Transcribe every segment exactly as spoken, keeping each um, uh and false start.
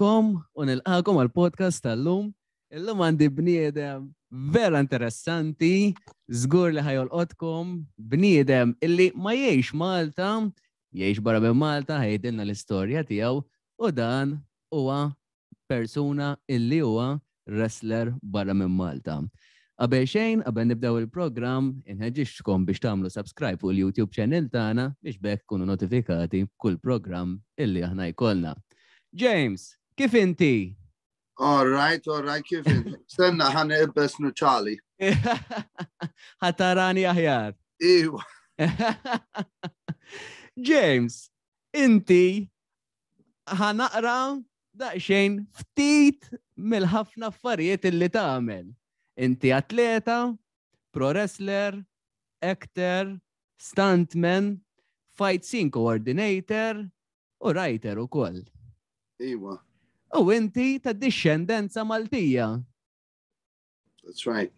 lilkom u nilqakom għal-podcast tal-lum. Illum għandi bniedem vera interessanti, żgur li ħajolqotkom, bniedem illi ma jgħix Malta, jgħix barra minn Malta, ħajdilna l-istorja tiegħu u dan huwa persuna illi huwa wrestler barra minn Malta. Qabel xejn, qabel nibdew il-programm, inħeġġixkom biex tagħmlu subscribe fuq il-YouTube channel tagħna biex bekk tkunu notifikati kull programm illi aħna jkollna. James, kif inti? All right, all right, kif inti? Stenna ħan ibbes nuċali. Ħatarani aħjar. Iwa. James, inti ħanaqra daqsxejn ftit mill-ħafna affarijiet illi tagħmel. Inti atleta, pro wrestler, actor, stuntman, fight scene coordinator u writer u koll. Iwa. U inti ta' discendenza Maltija. That's right.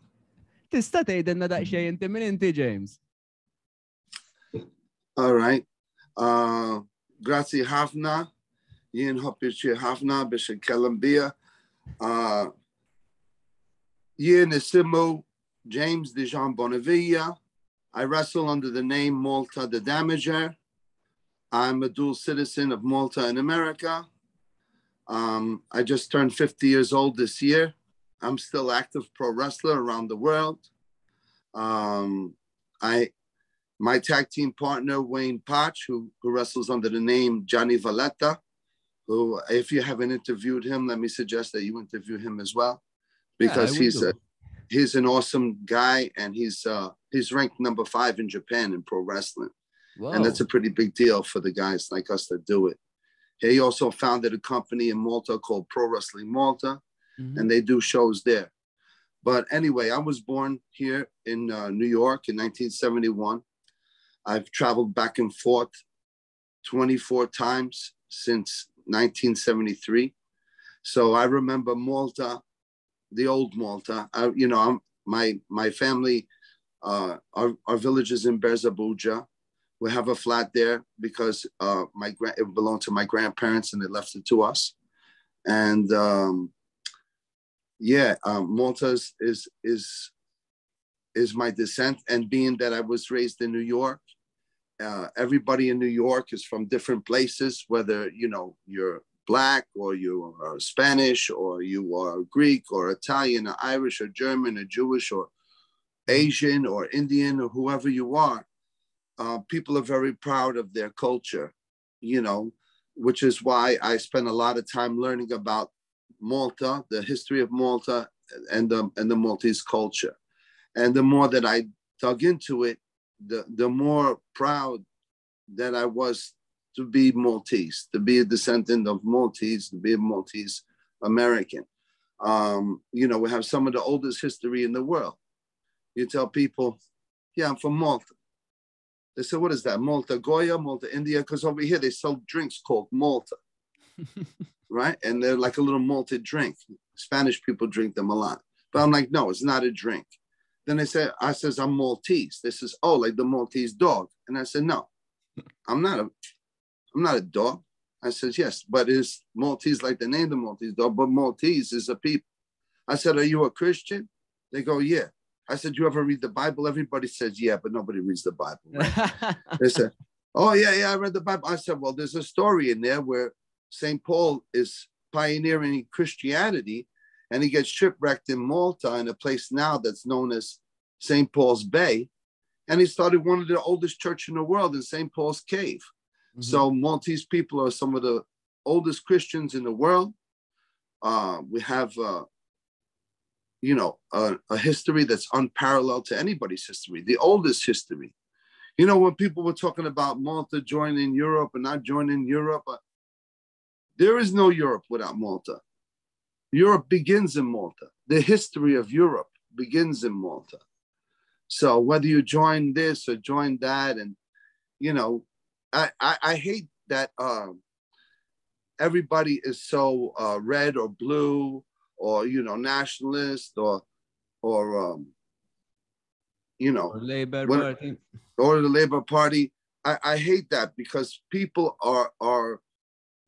Tista' tgħidilna daqsxejn inti min inti, James? All right. Uh, Grazzi ħafna. Jien ħobbitxi ħafna biex inkellem bija. Uh, Jien nisimmu James Dijon Bonavia. I wrestle under the name Malta the Damager. I'm a dual citizen of Malta and America. Um, I just turned fifty years old this year. I'm still active pro wrestler around the world. Um, I, my tag team partner, Wayne Poch, who, who wrestles under the name Johnny Valletta, who, if you haven't interviewed him, let me suggest that you interview him as well. Because yeah, he's a, he's an awesome guy, and he's uh, he's ranked number five in Japan in pro wrestling. Whoa. And that's a pretty big deal for the guys like us that do it. He also founded a company in Malta called Pro Wrestling Malta, mm-hmm. and they do shows there. But anyway, I was born here in uh, New York in nineteen seventy-one. I've traveled back and forth twenty-four times since nineteen seventy-three. So I remember Malta, the old Malta. I, you know, I'm, my my family, uh, our, our village is in Birżebbuġa. We have a flat there because uh, my it belonged to my grandparents and they left it to us. And um, yeah, uh, Malta is, is, is, is my descent. And being that I was raised in New York, uh, everybody in New York is from different places, whether, you know, you're Black or you are Spanish or you are Greek or Italian or Irish or German or Jewish or Asian or Indian or whoever you are, uh, people are very proud of their culture, you know, which is why I spend a lot of time learning about Malta, the history of Malta and the, and the Maltese culture. And the more that I dug into it, the, the more proud that I was to be Maltese, to be a descendant of Maltese, to be a Maltese American. Um, you know, we have some of the oldest history in the world. You tell people, yeah, I'm from Malta. They say, what is that? Malta Goya, Malta India? Because over here, they sell drinks called Malta, right? And they're like a little malted drink. Spanish people drink them a lot. But I'm like, no, it's not a drink. Then they say, I says, I'm Maltese. They says, oh, like the Maltese dog. And I said, no, I'm not a... I'm not a dog. I said, yes, but is Maltese like the name of the Maltese dog? But Maltese is a people. I said, are you a Christian? They go, yeah. I said, you ever read the Bible? Everybody says, yeah, but nobody reads the Bible. Right? They said, oh, yeah, yeah, I read the Bible. I said, well, there's a story in there where Saint Paul is pioneering Christianity, and he gets shipwrecked in Malta in a place now that's known as Saint Paul's Bay. And he started one of the oldest churches in the world in Saint Paul's Cave. Mm-hmm. So Maltese people are some of the oldest Christians in the world. Uh, we have, uh, you know, a, a history that's unparalleled to anybody's history, the oldest history. You know, when people were talking about Malta joining Europe and not joining Europe, uh, there is no Europe without Malta. Europe begins in Malta. The history of Europe begins in Malta. So whether you join this or join that, and, you know, I, I, I hate that um, everybody is so uh, red or blue or, you know, nationalist or, or um, you know. Or Labor when, Party. Or the Labor Party. I, I hate that because people are, are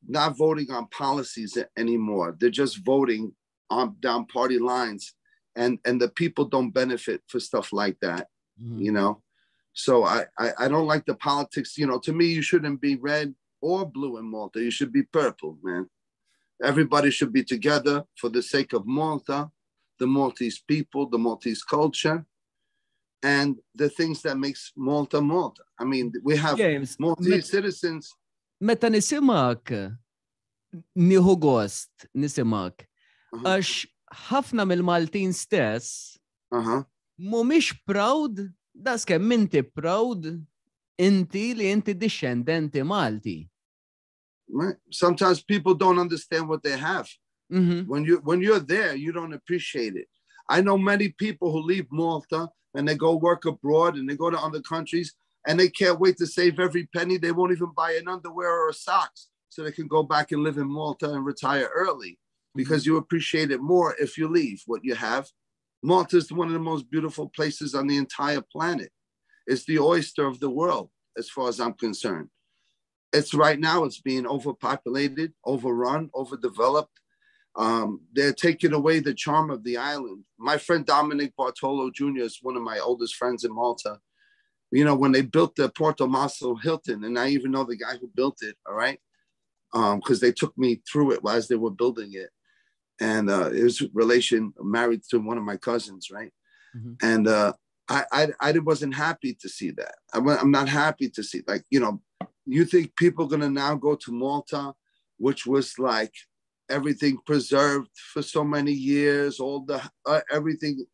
not voting on policies anymore. They're just voting on down party lines, and and the people don't benefit for stuff like that, mm-hmm. you know? So I, I, I don't like the politics, you know, to me, you shouldn't be red or blue in Malta. You should be purple, man. Everybody should be together for the sake of Malta, the Maltese people, the Maltese culture, and the things that makes Malta, Malta. I mean, we have James, Maltese met, citizens. Meta nisimak, nieħu gost nisimak, għax ħafna mill-Maltin stess, mhumiex proud, das kemm inti proud, inti li inti discendenti Malti. Right. Sometimes people don't understand what they have. Mm-hmm. When you when you're there, you don't appreciate it. I know many people who leave Malta and they go work abroad and they go to other countries and they can't wait to save every penny. They won't even buy an underwear or socks so they can go back and live in Malta and retire early, because you appreciate it more if you leave what you have. Malta is one of the most beautiful places on the entire planet. It's the oyster of the world, as far as I'm concerned. It's right now, it's being overpopulated, overrun, overdeveloped. Um, they're taking away the charm of the island. My friend Dominic Bartolo Junior is one of my oldest friends in Malta. You know, when they built the Porto Maso Hilton, and I even know the guy who built it, all right? Because um, they took me through it as they were building it. And uh, it was a relation married to one of my cousins, right? Mm-hmm. And uh, I, I, I wasn't happy to see that. I, I'm not happy to see, like, you know, you think people are going to now go to Malta, which was like everything preserved for so many years, all the, uh, everything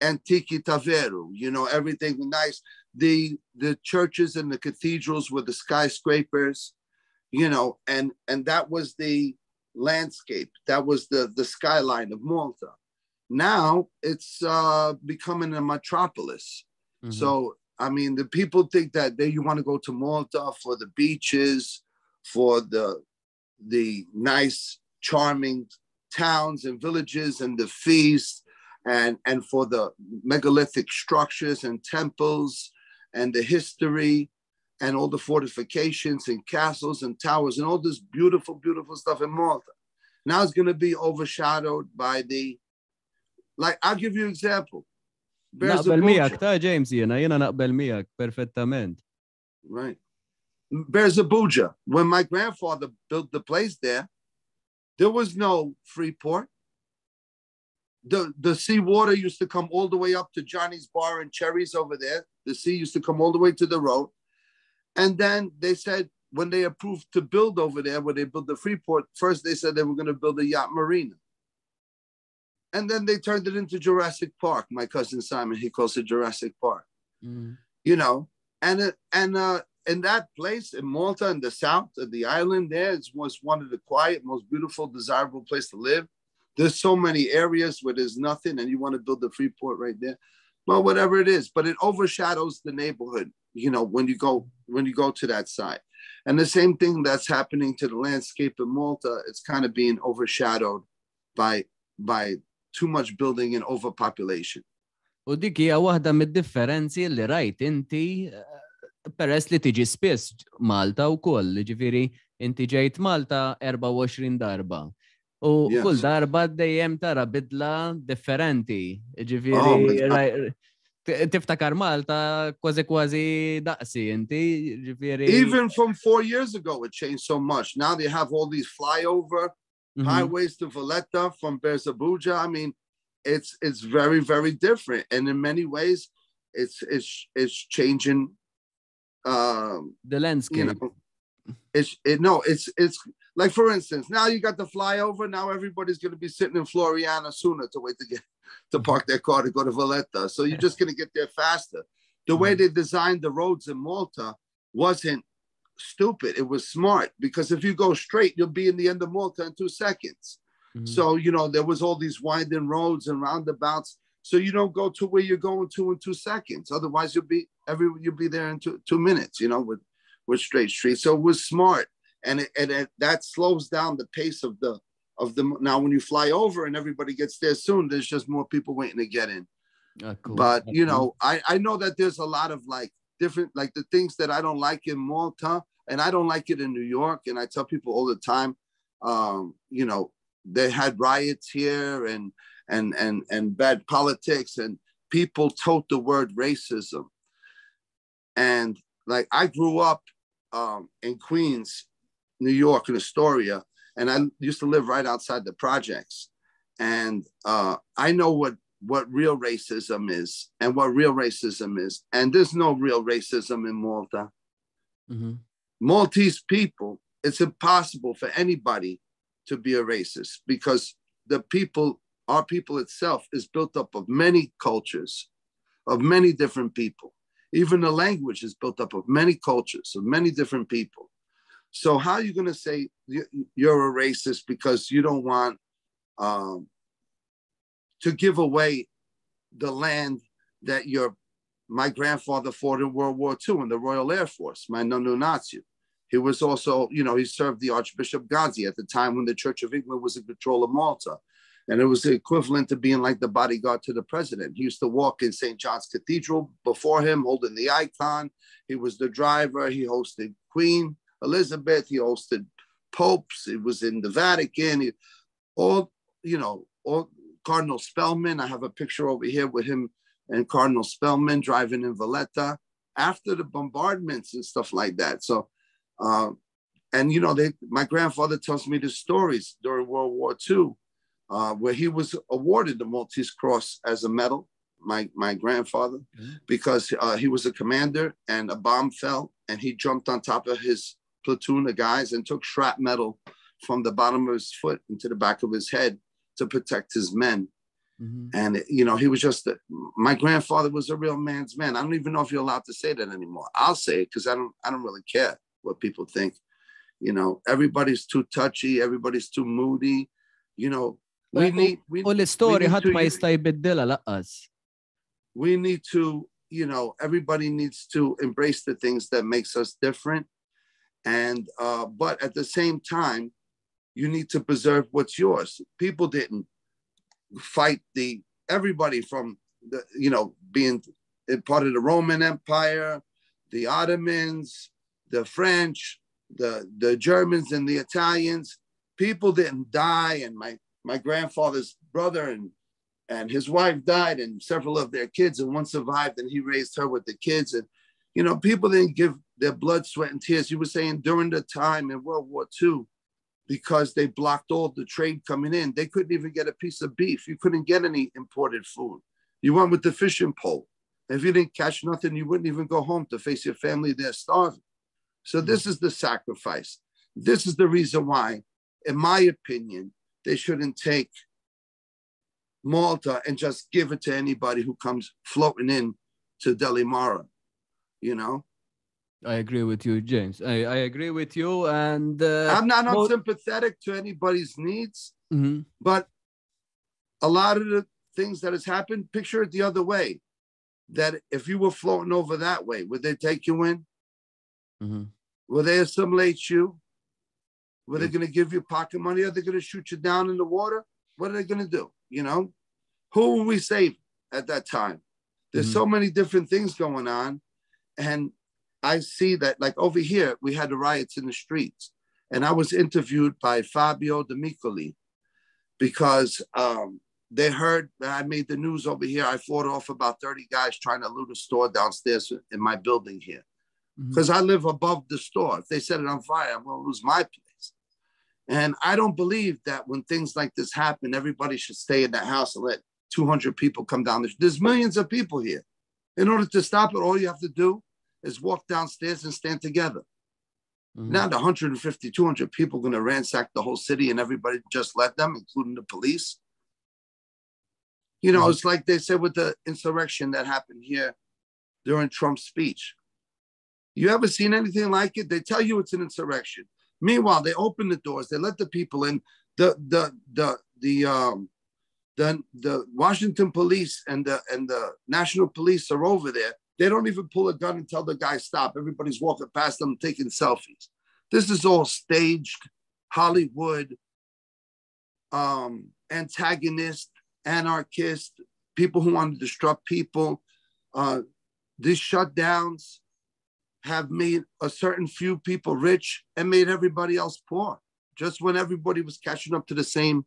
antiqui taveru, you know, everything nice. The the churches and the cathedrals were the skyscrapers, you know, and, and that was the landscape. That was the, the skyline of Malta. Now it's uh, becoming a metropolis. Mm-hmm. So I mean, the people think that they, you want to go to Malta for the beaches, for the the nice, charming towns and villages and the feast, and, and for the megalithic structures and temples and the history and all the fortifications and castles and towers and all this beautiful, beautiful stuff in Malta. Now it's going to be overshadowed by the, like, I'll give you an example. Naqbel miegħek ta' James, jiena jiena naqbel miegħek perfettament. Right. Birżebbuġa, when my grandfather built the place there, there was no free port. The the seawater used to come all the way up to Johnny's Bar and Cherries over there. The sea used to come all the way to the road. And then they said when they approved to build over there, when they built the free port, first they said they were going to build a yacht marina. And then they turned it into Jurassic Park. My cousin Simon, he calls it Jurassic Park. Mm. You know, and and uh, in that place in Malta, in the south of the island there, it was one of the quiet, most beautiful, desirable place to live. There's so many areas where there's nothing and you want to build the free port right there. Well, whatever it is, but it overshadows the neighborhood, you know, when you go when you go to that side. And the same thing that's happening to the landscape in Malta, it's kind of being overshadowed by by too much building and overpopulation. U dik hija waħda mid-differenzi li rajt inti peress li tiġi spiss Malta wkoll, jiġifieri inti ġejt Malta erba' u għoxrin darba. U kull darba dejjem tara bidla differenti. Jiġifieri tiftakar Malta kważi kważi daqsi inti, jiġifieri. Even from four years ago it changed so much. Now they have all these flyover Mm-hmm. highways to Valletta from Birżebbuġa. I mean, it's it's very, very different. And in many ways, it's it's it's changing um, the landscape. You know, it's it no, it's it's like for instance, now you got the flyover, now everybody's gonna be sitting in Floriana sooner to wait to get to park their car to go to Valletta. So you're just gonna get there faster. The mm-hmm. way they designed the roads in Malta wasn't stupid, it was smart, because if you go straight you'll be in the end of Malta in two seconds. Mm-hmm. So you know there was all these winding roads and roundabouts, so you don't go to where you're going to in two seconds, otherwise you'll be every you'll be there in two, two minutes, you know, with with straight streets. So it was smart, and it, and it, that slows down the pace of the of the now when you fly over and everybody gets there soon, there's just more people waiting to get in. Oh, cool. But you know, I I know that there's a lot of like different, like the things that I don't like in Malta, And I don't like it in New York. And I tell people all the time, um, you know, they had riots here and and and and bad politics, and people tote the word racism. And like, I grew up um, in Queens, New York, in Astoria, and I used to live right outside the projects. And uh, I know what what real racism is and what real racism is. And there's no real racism in Malta. Mm-hmm. Maltese people, it's impossible for anybody to be a racist, because the people, our people itself, is built up of many cultures, of many different people. Even the language is built up of many cultures, of many different people. So how are you going to say you're a racist because you don't want um, to give away the land that your my grandfather fought in World War Two in the Royal Air Force, my nonno Nazio. He was also, you know, he served the Archbishop Gazi at the time when the Church of England was in control of Malta. And it was the equivalent to being like the bodyguard to the president. He used to walk in Saint John's Cathedral before him, holding the icon. He was the driver. He hosted Queen Elizabeth. He hosted popes. He was in the Vatican. He, all, you know, all Cardinal Spellman. I have a picture over here with him and Cardinal Spellman driving in Valletta after the bombardments and stuff like that. So, uh, and you know, they, my grandfather tells me the stories during World War Two, Uh, where he was awarded the Maltese Cross as a medal, my, my grandfather, mm-hmm. because uh, he was a commander and a bomb fell and he jumped on top of his platoon of guys and took shrapnel from the bottom of his foot into the back of his head to protect his men. Mm-hmm. And, you know, he was just, a, my grandfather was a real man's man. I don't even know if you're allowed to say that anymore. I'll say it because I don't, I don't really care what people think. You know, everybody's too touchy. Everybody's too moody. You know, We need, we, we, we need to, you know, everybody needs to embrace the things that makes us different. And, uh, but at the same time, you need to preserve what's yours. People didn't fight the, everybody from the, you know, being part of the Roman Empire, the Ottomans, the French, the, the Germans and the Italians. People didn't die. And my, My grandfather's brother and, and his wife died and several of their kids, and one survived and he raised her with the kids. And, you know, people didn't give their blood, sweat and tears. You were saying during the time in World War Two, because they blocked all the trade coming in, they couldn't even get a piece of beef. You couldn't get any imported food. You went with the fishing pole. If you didn't catch nothing, you wouldn't even go home to face your family. They're starving. So this is the sacrifice. This is the reason why, in my opinion, they shouldn't take Malta and just give it to anybody who comes floating in to Delimara, you know? I agree with you, James. I, I agree with you. And uh, I'm not unsympathetic to anybody's needs, mm-hmm. but a lot of the things that has happened, picture it the other way, that if you were floating over that way, would they take you in? Mm-hmm. Will they assimilate you? Were they going to give you pocket money? Are they going to shoot you down in the water? What are they going to do? You know, who will we save at that time? There's mm-hmm. so many different things going on. And I see that, like over here, we had the riots in the streets. And I was interviewed by Fabio DeMicoli because um, they heard that I made the news over here. I fought off about thirty guys trying to loot a store downstairs in my building here because mm-hmm. I live above the store. If they set it on fire, I'm going to lose my place. And I don't believe that when things like this happen, everybody should stay in the house and let two hundred people come down. There's millions of people here. In order to stop it, all you have to do is walk downstairs and stand together. Mm-hmm. Not one hundred fifty, two hundred people going to ransack the whole city and everybody just let them, including the police. You know, mm-hmm. it's like they said with the insurrection that happened here during Trump's speech. You ever seen anything like it? They tell you it's an insurrection. Meanwhile, they opened the doors. They let the people in. The the the the um the the Washington police and the and the national police are over there. They don't even pull a gun and tell the guy stop. Everybody's walking past them taking selfies. This is all staged, Hollywood, um, antagonist, anarchist, people who want to disrupt people. Uh, these shutdowns. have made a certain few people rich and made everybody else poor, just when everybody was catching up to the same,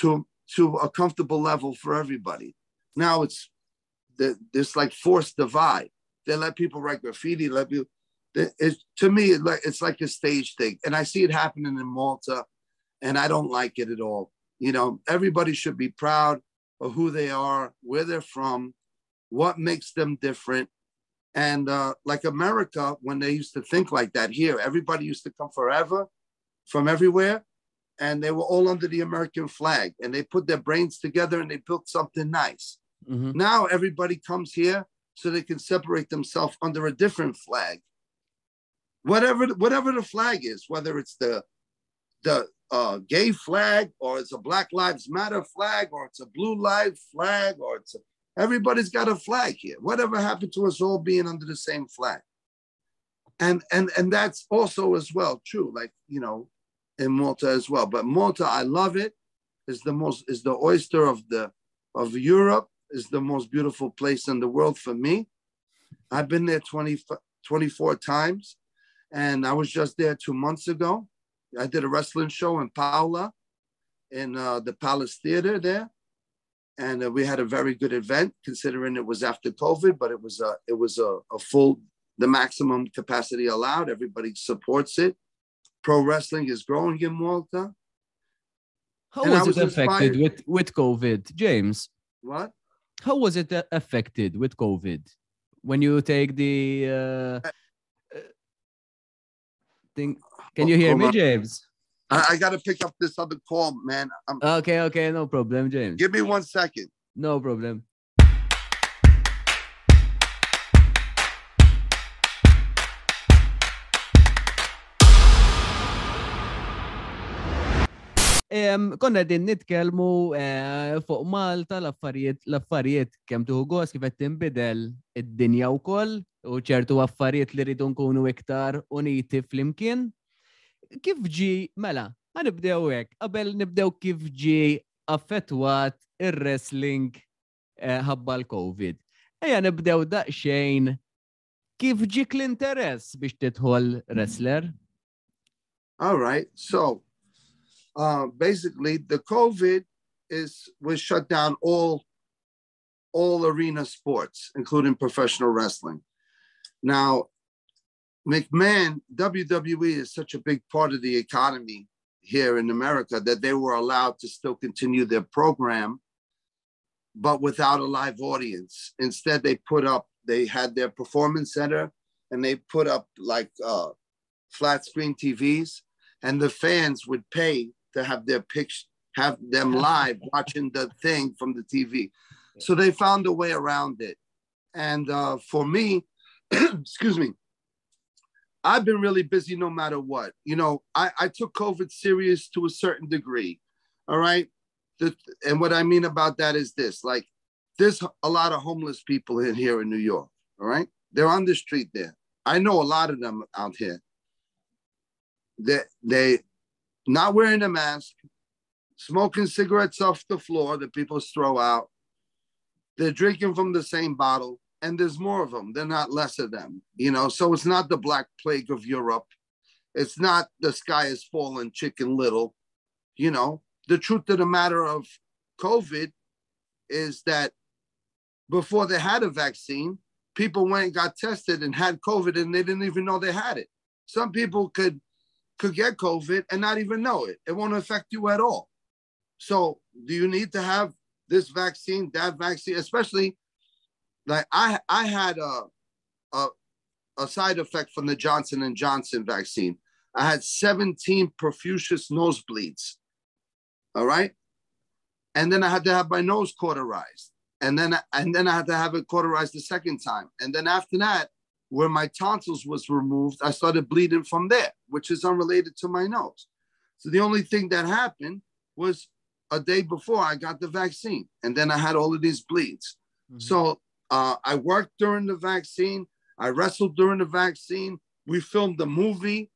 to, to a comfortable level for everybody. Now it's the, this like forced divide. They let people write graffiti, let people, it, to me, it, it's like a stage thing. And I see it happening in Malta, and I don't like it at all. You know, everybody should be proud of who they are, where they're from, what makes them different. And uh, like America, when they used to think like that here, everybody used to come forever from everywhere, and they were all under the American flag, and they put their brains together and they built something nice. Mm-hmm. Now everybody comes here so they can separate themselves under a different flag. Whatever, whatever the flag is, whether it's the, the uh, gay flag, or it's a Black Lives Matter flag, or it's a Blue Lives flag, or it's a, everybody's got a flag here. Whatever happened to us all being under the same flag? And and and that's also as well true, like, you know, in Malta as well. But Malta, I love it. It's the most, is the oyster of the of Europe. It's the most beautiful place in the world for me. I've been there twenty, twenty-four times. And I was just there two months ago. I did a wrestling show in Paola, in uh, the Palace Theater there, and uh, we had a very good event, considering it was after COVID. But it was a it was a, a full, the maximum capacity allowed. Everybody supports it. Pro wrestling is growing in Malta. How was, was it affected with with COVID, James? What? How was it affected with COVID? When you take the. Uh... Thing. Can you hear me, James? I, I got to pick up this other call, man. I'm... Okay, okay, no problem, James. Give me one second. No problem. Um, konna din nitkelmu uh, fuq Malta, l-affarijiet, l-affarijiet kemm tuħu gost kif qed tinbidel id-dinja wkoll u ċertu affarijiet li rridu nkunu iktar uniti flimkien. Kif ġi mela, ħanibdew hekk, qabel nibdew kif ġi affettwat ir-wrestling ħabba uh, l-COVID. Ejja nibdew daqsxejn kif ġik l-interess biex tidħol wrestler. All right, so Uh, basically, the COVID is was shut down all, all arena sports, including professional wrestling. Now, McMahon, W W E is such a big part of the economy here in America that they were allowed to still continue their program, but without a live audience. Instead, they put up, they had their performance center, and they put up like uh, flat screen T Vs, and the fans would pay to have their picture, have them live watching the thing from the T V. So they found a way around it. And uh, for me, excuse me, I've been really busy no matter what. You know, I, I took COVID serious to a certain degree, all right? The, and what I mean about that is this, like, there's a lot of homeless people in here in New York, all right? They're on the street there. I know a lot of them out here. They, they not wearing a mask, smoking cigarettes off the floor that people throw out. They're drinking from the same bottle, and there's more of them. They're not less of them, you know? So it's not the Black Plague of Europe. It's not the sky is falling, Chicken Little, you know? The truth of the matter of COVID is that before they had a vaccine, people went and got tested and had COVID, and they didn't even know they had it. Some people could could get COVID and not even know it. It won't affect you at all. So do you need to have this vaccine, that vaccine? Especially, like I, I had a, a, a side effect from the Johnson and Johnson vaccine. I had seventeen profuse nosebleeds, all right? And then I had to have my nose cauterized. And then, and then I had to have it cauterized the second time. And then after that, where my tonsils was removed, I started bleeding from there, which is unrelated to my nose. So the only thing that happened was a day before I got the vaccine, and then I had all of these bleeds. Mm-hmm. So uh, I worked during the vaccine. I wrestled during the vaccine. We filmed a movie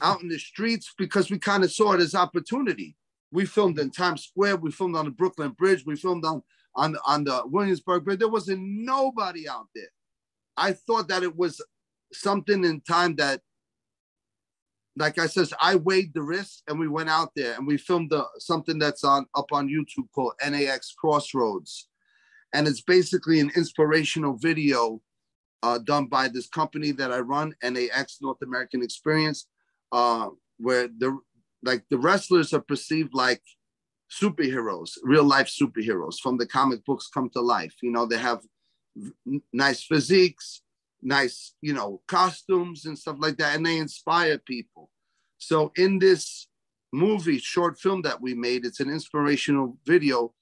out in the streets because we kind of saw it as opportunity. We filmed in Times Square. We filmed on the Brooklyn Bridge. We filmed on, on, on the Williamsburg Bridge. There wasn't nobody out there. I thought that it was something in time that, like I says, I weighed the risk and we went out there and we filmed the, something that's on up on YouTube called N A X Crossroads. And it's basically an inspirational video uh, done by this company that I run, N A X North American Experience, uh, where the like the wrestlers are perceived like superheroes, real life superheroes from the comic books come to life. You know, they have nice physiques, nice, you know, costumes and stuff like that. And they inspire people. So in this movie, short film that we made, it's an inspirational video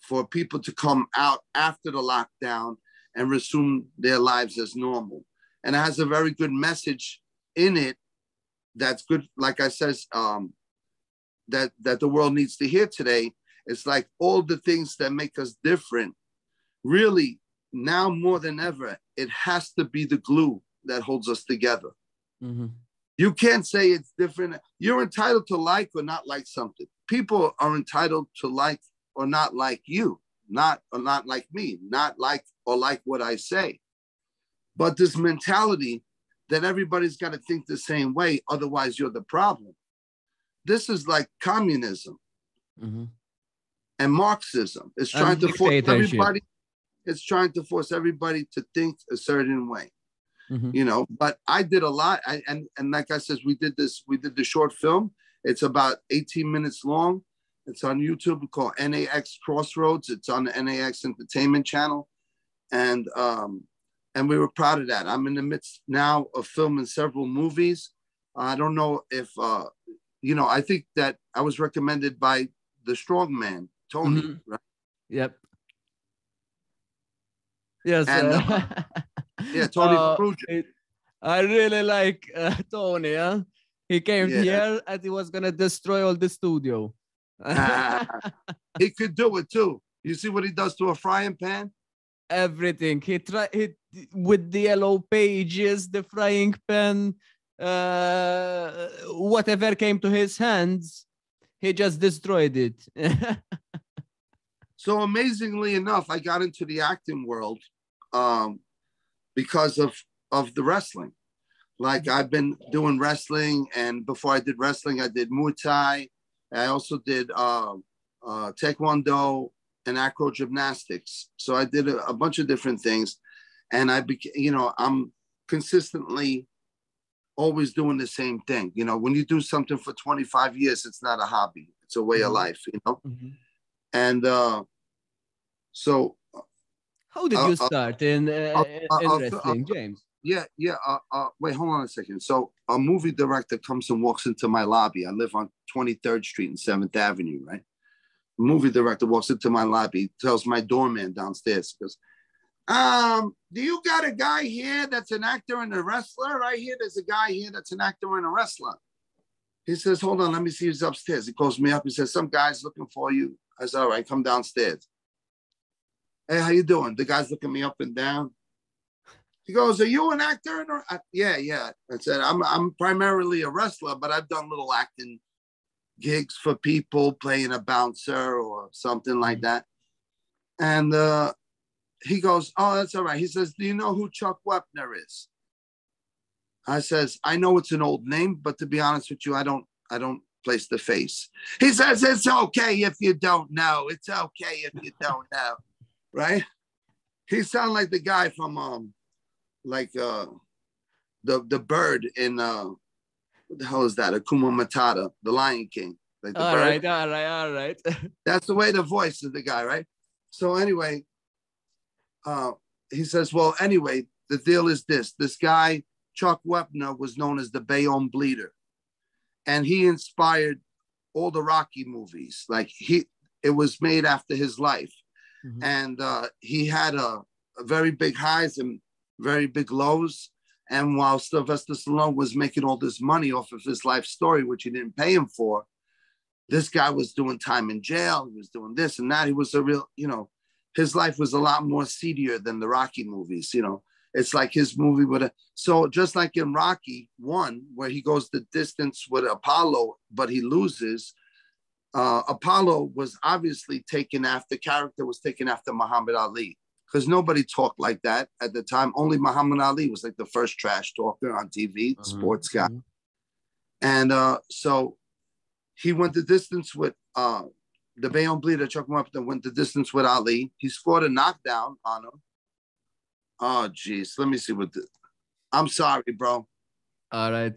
for people to come out after the lockdown and resume their lives as normal. And it has a very good message in it. That's good. Like I says, um, that, that the world needs to hear today. It's like all the things that make us different, really now more than ever, it has to be the glue that holds us together. Mm-hmm. You can't say it's different. You're entitled to like or not like something. People are entitled to like or not like you, not or not like me, not like or like what I say. But this mentality that everybody's got to think the same way, otherwise you're the problem. This is like communism mm-hmm. and Marxism. It's trying um, to force everybody. It's trying to force everybody to think a certain way, mm-hmm. you know. But I did a lot, I, and and like I said, we did this. We did the short film. It's about eighteen minutes long. It's on YouTube called N A X Crossroads. It's on the N A X Entertainment Channel, and um, and we were proud of that. I'm in the midst now of filming several movies. I don't know if uh, you know. I think that I was recommended by the strongman Tony. Mm-hmm. Right? Yep. Yes, and, uh, yeah, Tony. Uh, it, I really like uh, Tony. Huh? He came yeah. here and he was gonna destroy all the studio. uh, he could do it too. You see what he does to a frying pan? Everything. He tried it with the yellow pages, the frying pan, uh, whatever came to his hands, he just destroyed it. So amazingly enough, I got into the acting world um, because of, of the wrestling. Like I've been doing wrestling, and before I did wrestling, I did Muay Thai. I also did uh, uh, Taekwondo and acro gymnastics. So I did a, a bunch of different things, and I became, you know, I'm consistently always doing the same thing. You know, when you do something for twenty-five years, it's not a hobby; it's a way mm-hmm. of life. You know, mm-hmm. and. Uh, So, how did you uh, start in, uh, uh, uh, in uh, wrestling, uh, James? Yeah, yeah. Uh, uh, wait, hold on a second. So, a movie director comes and walks into my lobby. I live on twenty-third Street and seventh Avenue, right? A movie director walks into my lobby, tells my doorman downstairs, goes, um, do you got a guy here that's an actor and a wrestler? Right here, there's a guy here that's an actor and a wrestler. He says, hold on, let me see who's upstairs. He calls me up. He says, some guy's looking for you. I said, all right, come downstairs. Hey, how you doing? The guy's looking me up and down. He goes, are you an actor? I, yeah, yeah. I said, I'm I'm primarily a wrestler, but I've done little acting gigs for people, playing a bouncer or something like that. And uh, he goes, oh, that's all right. He says, do you know who Chuck Wepner is? I says, I know it's an old name, but to be honest with you, I don't, I don't place the face. He says, it's okay if you don't know. It's okay if you don't know. Right? He sounded like the guy from um like uh the the bird in uh what the hell is that? Akuma Matata, the Lion King. Like the all bird. right, all right, all right. That's the way the voice of the guy, right? So anyway, uh he says, well, anyway, the deal is this. This guy, Chuck Wepner, was known as the Bayonne Bleeder. And he inspired all the Rocky movies. Like he it was made after his life. Mm-hmm. And uh, he had a, a very big highs and very big lows. And while Sylvester Stallone was making all this money off of his life story, which he didn't pay him for, this guy was doing time in jail. He was doing this and that. He was a real, you know, his life was a lot more seedier than the Rocky movies. You know, it's like his movie would. So just like in Rocky One, where he goes the distance with Apollo, but he loses. Uh, Apollo was obviously taken after, character was taken after Muhammad Ali, because nobody talked like that at the time. Only Muhammad Ali was like the first trash talker on T V, mm-hmm. sports guy. Mm-hmm. And uh, so he went the distance with uh, the Bayon Bleeder, Chuck Wepner went the distance with Ali. He scored a knockdown on him. Oh, geez. Let me see what the... I'm sorry, bro. All right.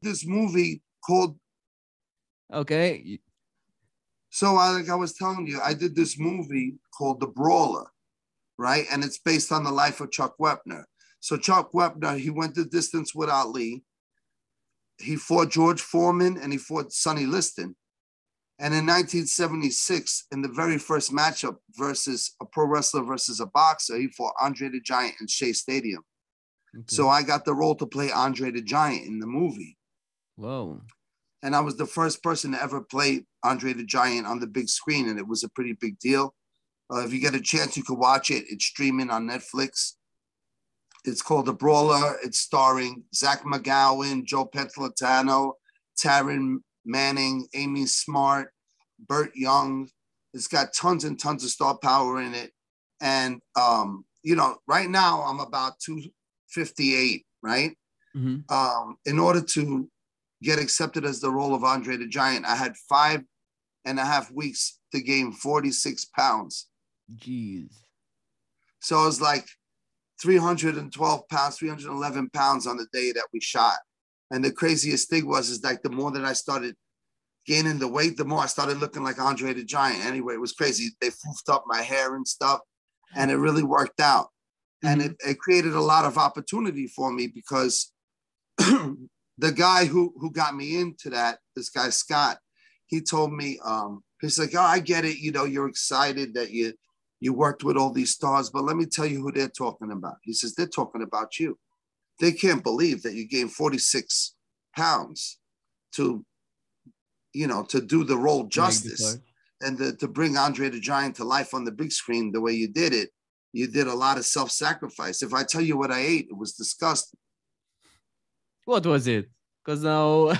This movie called... Okay. So I, like I was telling you, I did this movie called The Brawler, right? And it's based on the life of Chuck Wepner. So Chuck Wepner, he went the distance with Ali. He fought George Foreman and he fought Sonny Liston. And in nineteen seventy-six, in the very first matchup versus a pro wrestler versus a boxer, he fought Andre the Giant in Shea Stadium. Okay. So I got the role to play Andre the Giant in the movie. Whoa. And I was the first person to ever play Andre the Giant on the big screen. And it was a pretty big deal. Uh, if you get a chance, you can watch it. It's streaming on Netflix. It's called The Brawler. It's starring Zach McGowan, Joe Pantoliano, Taryn Manning, Amy Smart, Burt Young. It's got tons and tons of star power in it. And, um, you know, right now I'm about two fifty-eight, right? Mm-hmm. Um, in order to get accepted as the role of Andre the Giant, I had five and a half weeks to gain forty-six pounds. Jeez. So I was like, three hundred twelve pounds, three hundred eleven pounds on the day that we shot. And the craziest thing was, is like the more that I started gaining the weight, the more I started looking like Andre the Giant. Anyway, it was crazy. They foofed up my hair and stuff, and it really worked out. Mm-hmm. And it, it created a lot of opportunity for me because the guy who, who got me into that, this guy, Scott, he told me, um, he's like, oh, I get it. You know, you're excited that you You worked with all these stars, but let me tell you who they're talking about. He says, they're talking about you. They can't believe that you gained forty-six pounds to, you know, to do the role justice and the, to bring Andre the Giant to life on the big screen the way you did it. You did a lot of self-sacrifice. If I tell you what I ate, it was disgusting. What was it? Because now...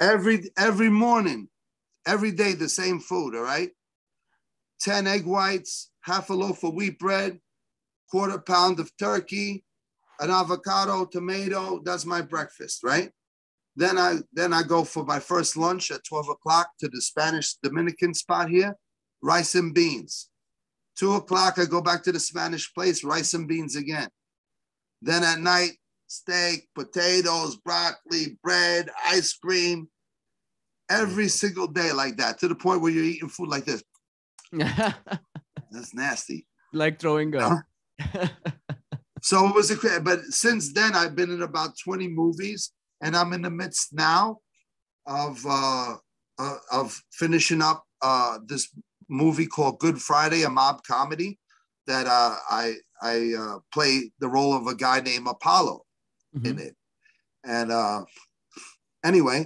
every, every morning, every day, the same food, all right? ten egg whites, half a loaf of wheat bread, quarter pound of turkey, an avocado, tomato. That's my breakfast, right? Then I then I go for my first lunch at twelve o'clock to the Spanish Dominican spot here, rice and beans. Two o'clock, I go back to the Spanish place, rice and beans again. Then at night, steak, potatoes, broccoli, bread, ice cream. Every single day like that, to the point where you're eating food like this. That's nasty. Like throwing up. Huh? So it was a, but since then I've been in about twenty movies, and I'm in the midst now of uh, uh, of finishing up uh, this movie called Good Friday, a mob comedy that uh, I I uh, play the role of a guy named Apollo mm-hmm. in it, and uh, anyway,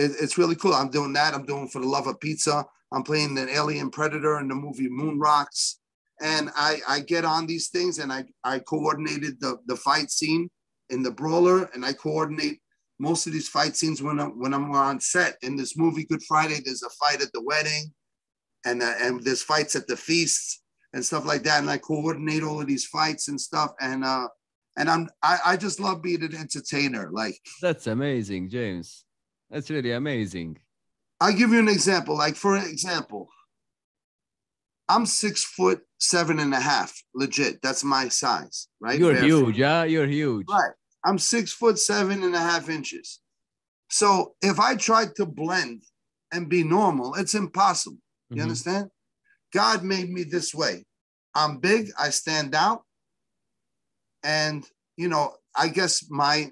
it, it's really cool. I'm doing that. I'm doing For the Love of Pizza. I'm playing an alien predator in the movie Moon Rocks. And I, I get on these things, and I, I coordinated the, the fight scene in The Brawler, and I coordinate most of these fight scenes when I'm, when I'm on set. In this movie, Good Friday, there's a fight at the wedding, and, uh, and there's fights at the feasts and stuff like that. And I coordinate all of these fights and stuff. And uh, and I'm, I, I just love being an entertainer. Like, that's amazing, James. That's really amazing. I'll give you an example. Like, for an example, I'm six foot seven and a half, legit. That's my size, right? You're Fair huge, foot. yeah? You're huge. Right. I'm six foot seven and a half inches. So if I tried to blend and be normal, it's impossible. You mm-hmm. understand? God made me this way. I'm big. I stand out. And, you know, I guess my,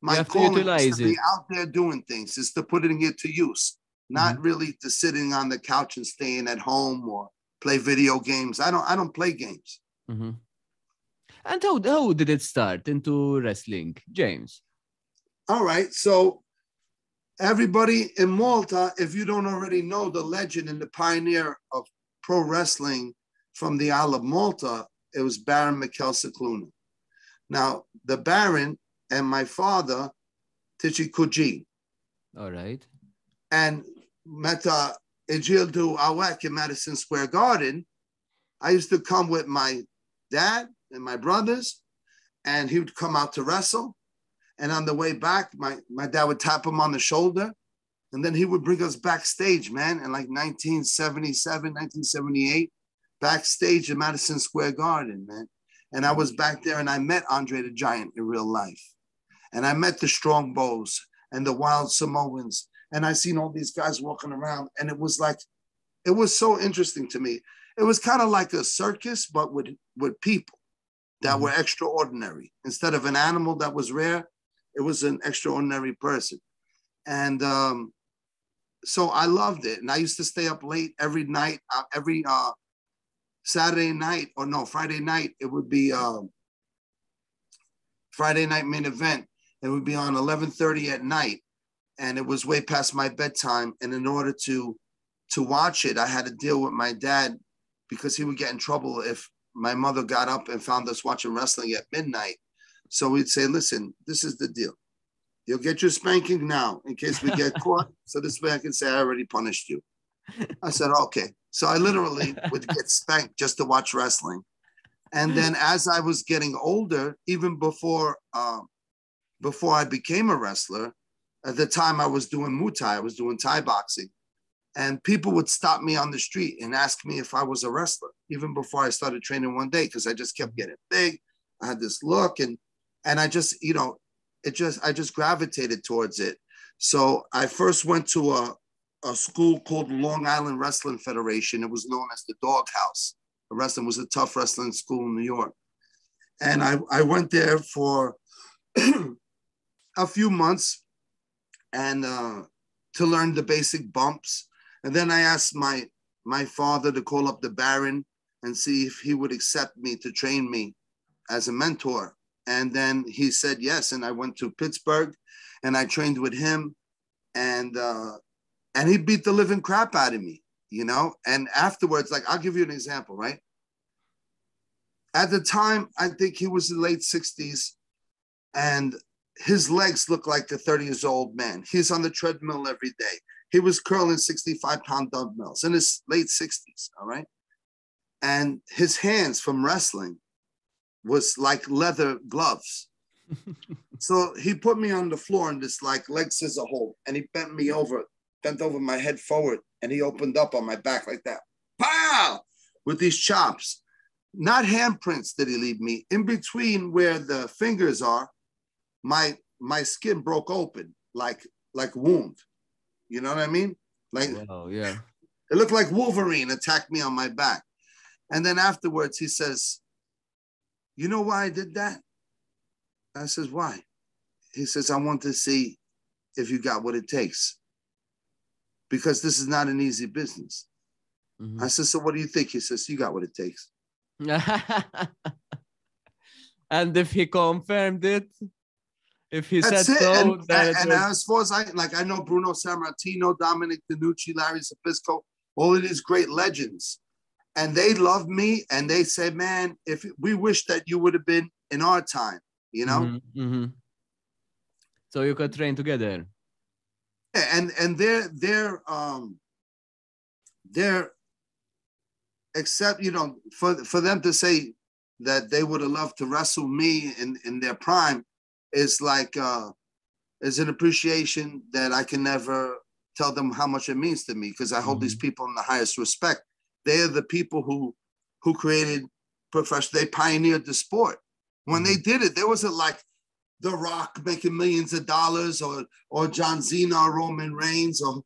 my calling is to be it. out there doing things. It's to putting it to use. Not mm-hmm. really to sitting on the couch and staying at home or play video games. I don't I don't play games. Mm-hmm. And how, how did it start into wrestling, James? All right. So everybody in Malta, if you don't already know the legend and the pioneer of pro wrestling from the Isle of Malta, it was Baron Mikel Cicluna. Now, the Baron and my father, Tichikuji. All right. And met uh, Ejil Du Awek in Madison Square Garden, I used to come with my dad and my brothers, and he would come out to wrestle. And on the way back, my, my dad would tap him on the shoulder, and then he would bring us backstage, man, in like nineteen seventy-seven, nineteen seventy-eight, backstage in Madison Square Garden, man. And I was back there, and I met Andre the Giant in real life. And I met the Strong Bows and the Wild Samoans. And I seen all these guys walking around. And it was like, it was so interesting to me. It was kind of like a circus, but with, with people that were extraordinary. Instead of an animal that was rare, it was an extraordinary person. And um, so I loved it. And I used to stay up late every night, uh, every uh, Saturday night, or no, Friday night, it would be um, Friday night main event. It would be on eleven thirty at night. And it was way past my bedtime. And in order to, to watch it, I had to deal with my dad because he would get in trouble if my mother got up and found us watching wrestling at midnight. So we'd say, listen, this is the deal. You'll get your spanking now in case we get caught. So this way I can say I already punished you. I said, okay. So I literally would get spanked just to watch wrestling. And then as I was getting older, even before, um, before I became a wrestler, at the time I was doing Muay Thai, I was doing Thai boxing. And people would stop me on the street and ask me if I was a wrestler, even before I started training one day, because I just kept getting big. I had this look, and and I just, you know, it just, I just gravitated towards it. So I first went to a, a school called Long Island Wrestling Federation. It was known as the Doghouse. The wrestling was a tough wrestling school in New York. And I, I went there for a few months, and uh, to learn the basic bumps. And then I asked my, my father to call up the Baron and see if he would accept me to train me as a mentor. And then he said yes. And I went to Pittsburgh and I trained with him, and uh, and he beat the living crap out of me, you know? And afterwards, like, I'll give you an example, right? At the time, I think he was in the late sixties, and his legs look like a thirty years old man. He's on the treadmill every day. He was curling sixty-five pound dumbbells in his late sixties, all right? And his hands from wrestling was like leather gloves. So he put me on the floor in this like leg scissor hold, and he bent me over, bent over my head forward, and he opened up on my back like that. Pow! With these chops. Not handprints did he leave me. In between where the fingers are, My my skin broke open like like wound, you know what I mean? Like, oh yeah, it looked like Wolverine attacked me on my back. And then afterwards he says, "You know why I did that?" I says, "Why?" He says, "I want to see if you got what it takes, because this is not an easy business." Mm-hmm. I says, "So what do you think?" He says, "You got what it takes." And if he confirmed it. If he That's said it. So, and, and, and as far as I like, I know Bruno Sammartino, Dominic DiNucci, Larry Zbyszko, all of these great legends, and they love me, and they say, "Man, if we wish that you would have been in our time, you know." Mm-hmm, mm-hmm. So you could train together. Yeah, and and they're they're um they're except you know for for them to say that they would have loved to wrestle me in in their prime. It's like, uh, it's an appreciation that I can never tell them how much it means to me, because I hold mm-hmm. these people in the highest respect. They are the people who, who created professional, they pioneered the sport. When they did it, there wasn't like The Rock making millions of dollars, or, or John Cena or Roman Reigns, or,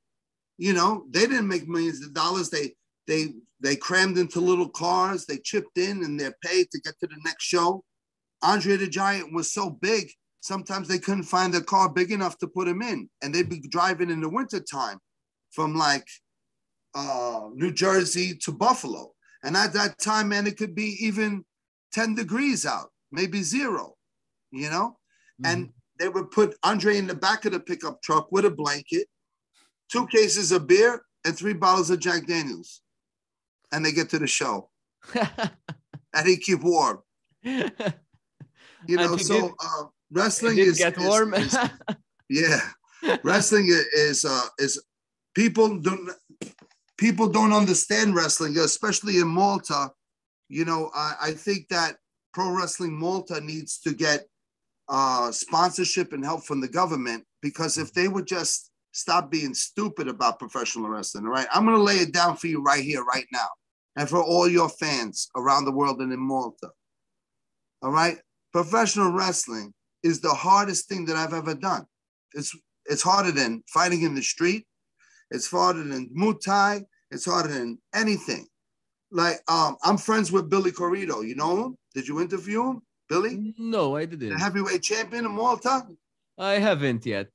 you know, they didn't make millions of dollars. They, they, they crammed into little cars, they chipped in and they're paid to get to the next show. Andre the Giant was so big, sometimes they couldn't find a car big enough to put him in. And they'd be driving in the wintertime from like uh, New Jersey to Buffalo. And at that time, man, it could be even ten degrees out, maybe zero, you know? Mm-hmm. And they would put Andre in the back of the pickup truck with a blanket, two cases of beer, and three bottles of Jack Daniels. And they get to the show. And he keep warm. You know, so... Uh, Wrestling is, get is, warm. is yeah. Wrestling is uh, is people don't people don't understand wrestling, especially in Malta. You know, I, I think that Pro Wrestling Malta needs to get uh, sponsorship and help from the government, because if they would just stop being stupid about professional wrestling, all right? I'm going to lay it down for you right here, right now, and for all your fans around the world and in Malta, all right? Professional wrestling is the hardest thing that I've ever done. It's it's harder than fighting in the street. It's harder than Muay Thai. It's harder than anything. Like, um, I'm friends with Billy Corito. You know him? Did you interview him, Billy? No, I didn't. The heavyweight champion of Malta? I haven't yet.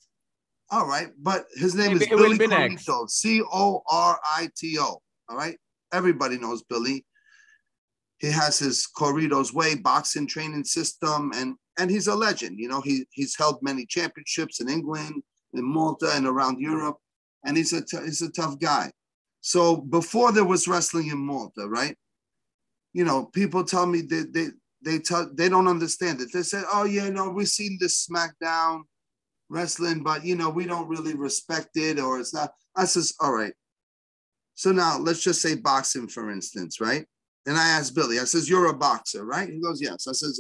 All right, but his name Maybe is Billy Corito, C O R I T O, all right? Everybody knows Billy. He has his Corito's Way boxing training system, and, and he's a legend. You know, he he's held many championships in England, in Malta, and around Europe, and he's a, he's a tough guy. So before there was wrestling in Malta, right? You know, people tell me that they they tell, they don't understand it. They said, "Oh yeah, no, we've seen this SmackDown wrestling, but you know, we don't really respect it, or it's not." I says, "All right." So now let's just say boxing, for instance, right? And I asked Billy. I says, "You're a boxer, right?" He goes, "Yes." I says,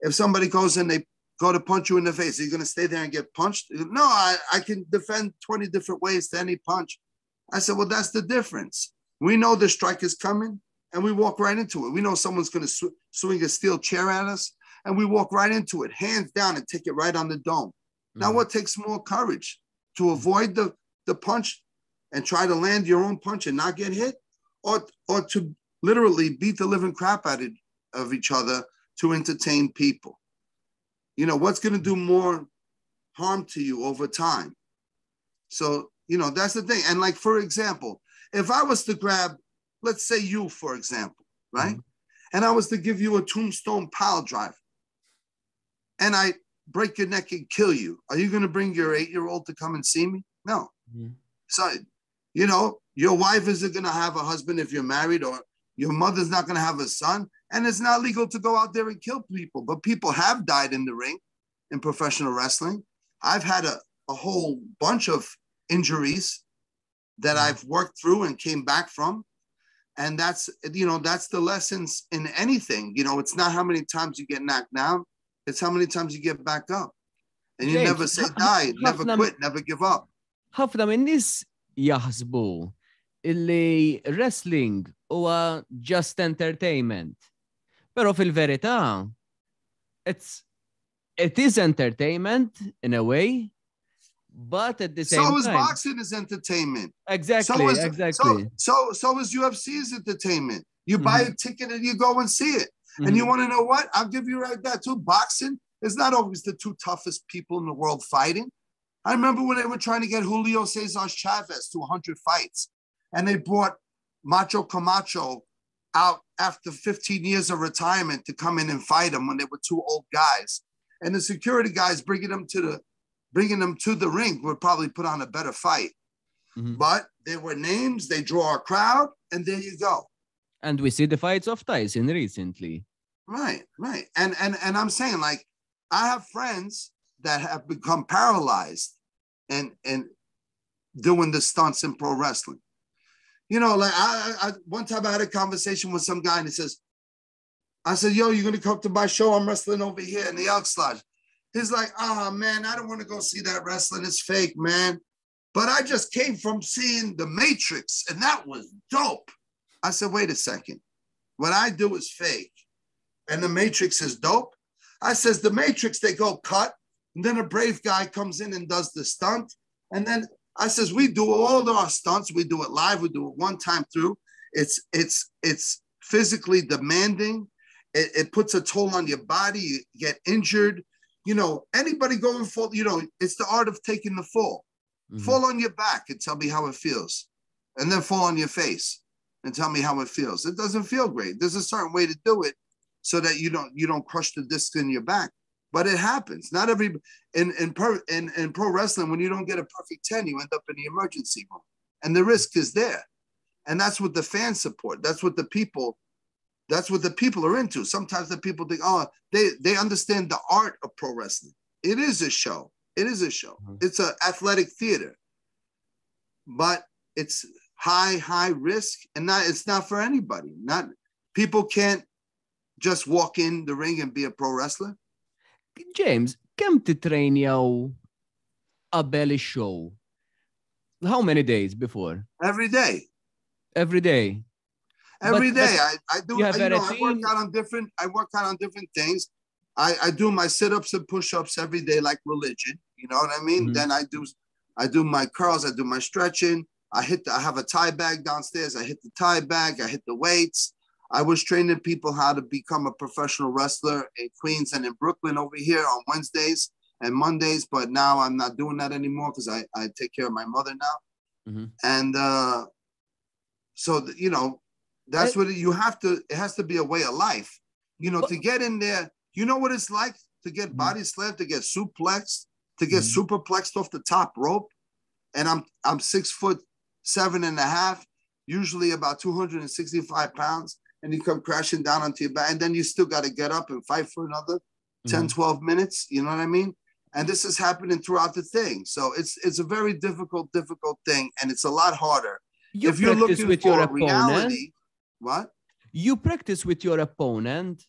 "If somebody goes and they go to punch you in the face, are you going to stay there and get punched?" He goes, "No, I I can defend twenty different ways to any punch." I said, "Well, that's the difference. We know the strike is coming, and we walk right into it. We know someone's going to sw swing a steel chair at us, and we walk right into it, hands down, and take it right on the dome." Mm-hmm. Now, what takes more courage, to avoid the, the punch and try to land your own punch and not get hit, or, or to literally beat the living crap out of each other to entertain people? You know, what's going to do more harm to you over time? So, you know, that's the thing. And like, for example, if I was to grab, let's say you, for example, right? Mm-hmm. And I was to give you a tombstone pile driver, and I break your neck and kill you, are you going to bring your eight-year-old to come and see me? No. Mm-hmm. So, you know, your wife isn't going to have a husband if you're married, or your mother's not going to have a son. And it's not legal to go out there and kill people. But people have died in the ring in professional wrestling. I've had a, a whole bunch of injuries that mm-hmm. I've worked through and came back from. And that's, you know, that's the lessons in anything. You know, it's not how many times you get knocked down. It's how many times you get back up. And you James, never say die, never quit, never give up. Ħafna minn nies jaħsbu illi wrestling huwa just entertainment. Pero fil-verità, it's it is entertainment in a way, but at the same time, so is time, boxing is entertainment. Exactly. So is, exactly. So, so so is U F C's entertainment. You buy mm-hmm. a ticket and you go and see it. Mm-hmm. And you want to know what? I'll give you right that too. Boxing is not always the two toughest people in the world fighting. I remember when they were trying to get Julio Cesar Chavez to a hundred fights, and they brought Macho Camacho out after fifteen years of retirement to come in and fight him when they were two old guys. And the security guys bringing them to the Bringing them to the ring would probably put on a better fight. Mm-hmm. But they were names, they draw a crowd, and there you go. And we see the fights of Tyson recently. Right, right. And, and, and I'm saying, like, I have friends that have become paralyzed and, and doing the stunts in pro wrestling. You know, like, I, I one time I had a conversation with some guy, and he says, I said, "Yo, you're going to come to my show? I'm wrestling over here in the Elks Lodge." He's like, "Oh, man, I don't want to go see that wrestling. It's fake, man. But I just came from seeing The Matrix, and that was dope." I said, "Wait a second. What I do is fake, and The Matrix is dope?" I says, "The Matrix, they go cut, and then a brave guy comes in and does the stunt. And then," I says, "we do all of our stunts. We do it live. We do it one time through. It's, it's, it's physically demanding. It, it puts a toll on your body. You get injured. You know, anybody going for, you know, it's the art of taking the fall. Mm-hmm. Fall on your back and tell me how it feels. And then fall on your face and tell me how it feels. It doesn't feel great. There's a certain way to do it so that you don't you don't crush the disc in your back. But it happens. Not every in in pro, in, in pro wrestling, when you don't get a perfect ten, you end up in the emergency room. And the risk is there. And that's what the fans support. That's what the people That's what the people are into. Sometimes the people think, oh, they, they understand the art of pro wrestling. It is a show. It is a show. Mm-hmm. It's an athletic theater. But it's high, high risk, and not it's not for anybody. Not people can't just walk in the ring and be a pro wrestler. James, kem titrejnjaw qabel ix-show? How many days before? Every day. Every day. Every but, day. But I, I do. You have I, you know, I work out on different. I work out on different things. I, I do my sit-ups and push-ups every day, like religion. You know what I mean? Mm-hmm. Then I do, I do my curls. I do my stretching. I hit. The, I have a tie bag downstairs. I hit the tie bag. I hit the weights. I was training people how to become a professional wrestler in Queens and in Brooklyn over here on Wednesdays and Mondays, but now I'm not doing that anymore because I, I take care of my mother now. Mm-hmm. And uh, so, the, you know, that's I, what you have to, it has to be a way of life. You know, but, to get in there, you know what it's like to get mm-hmm. body slammed, to get suplexed, to get mm-hmm. superplexed off the top rope. And I'm I'm six foot seven and a half, usually about two hundred sixty-five pounds. And you come crashing down onto your back. And then you still got to get up and fight for another ten, mm-hmm. twelve minutes. You know what I mean? And this is happening throughout the thing. So it's it's a very difficult, difficult thing. And it's a lot harder. You if you're looking with for your opponent. Reality, what? You practice with your opponent?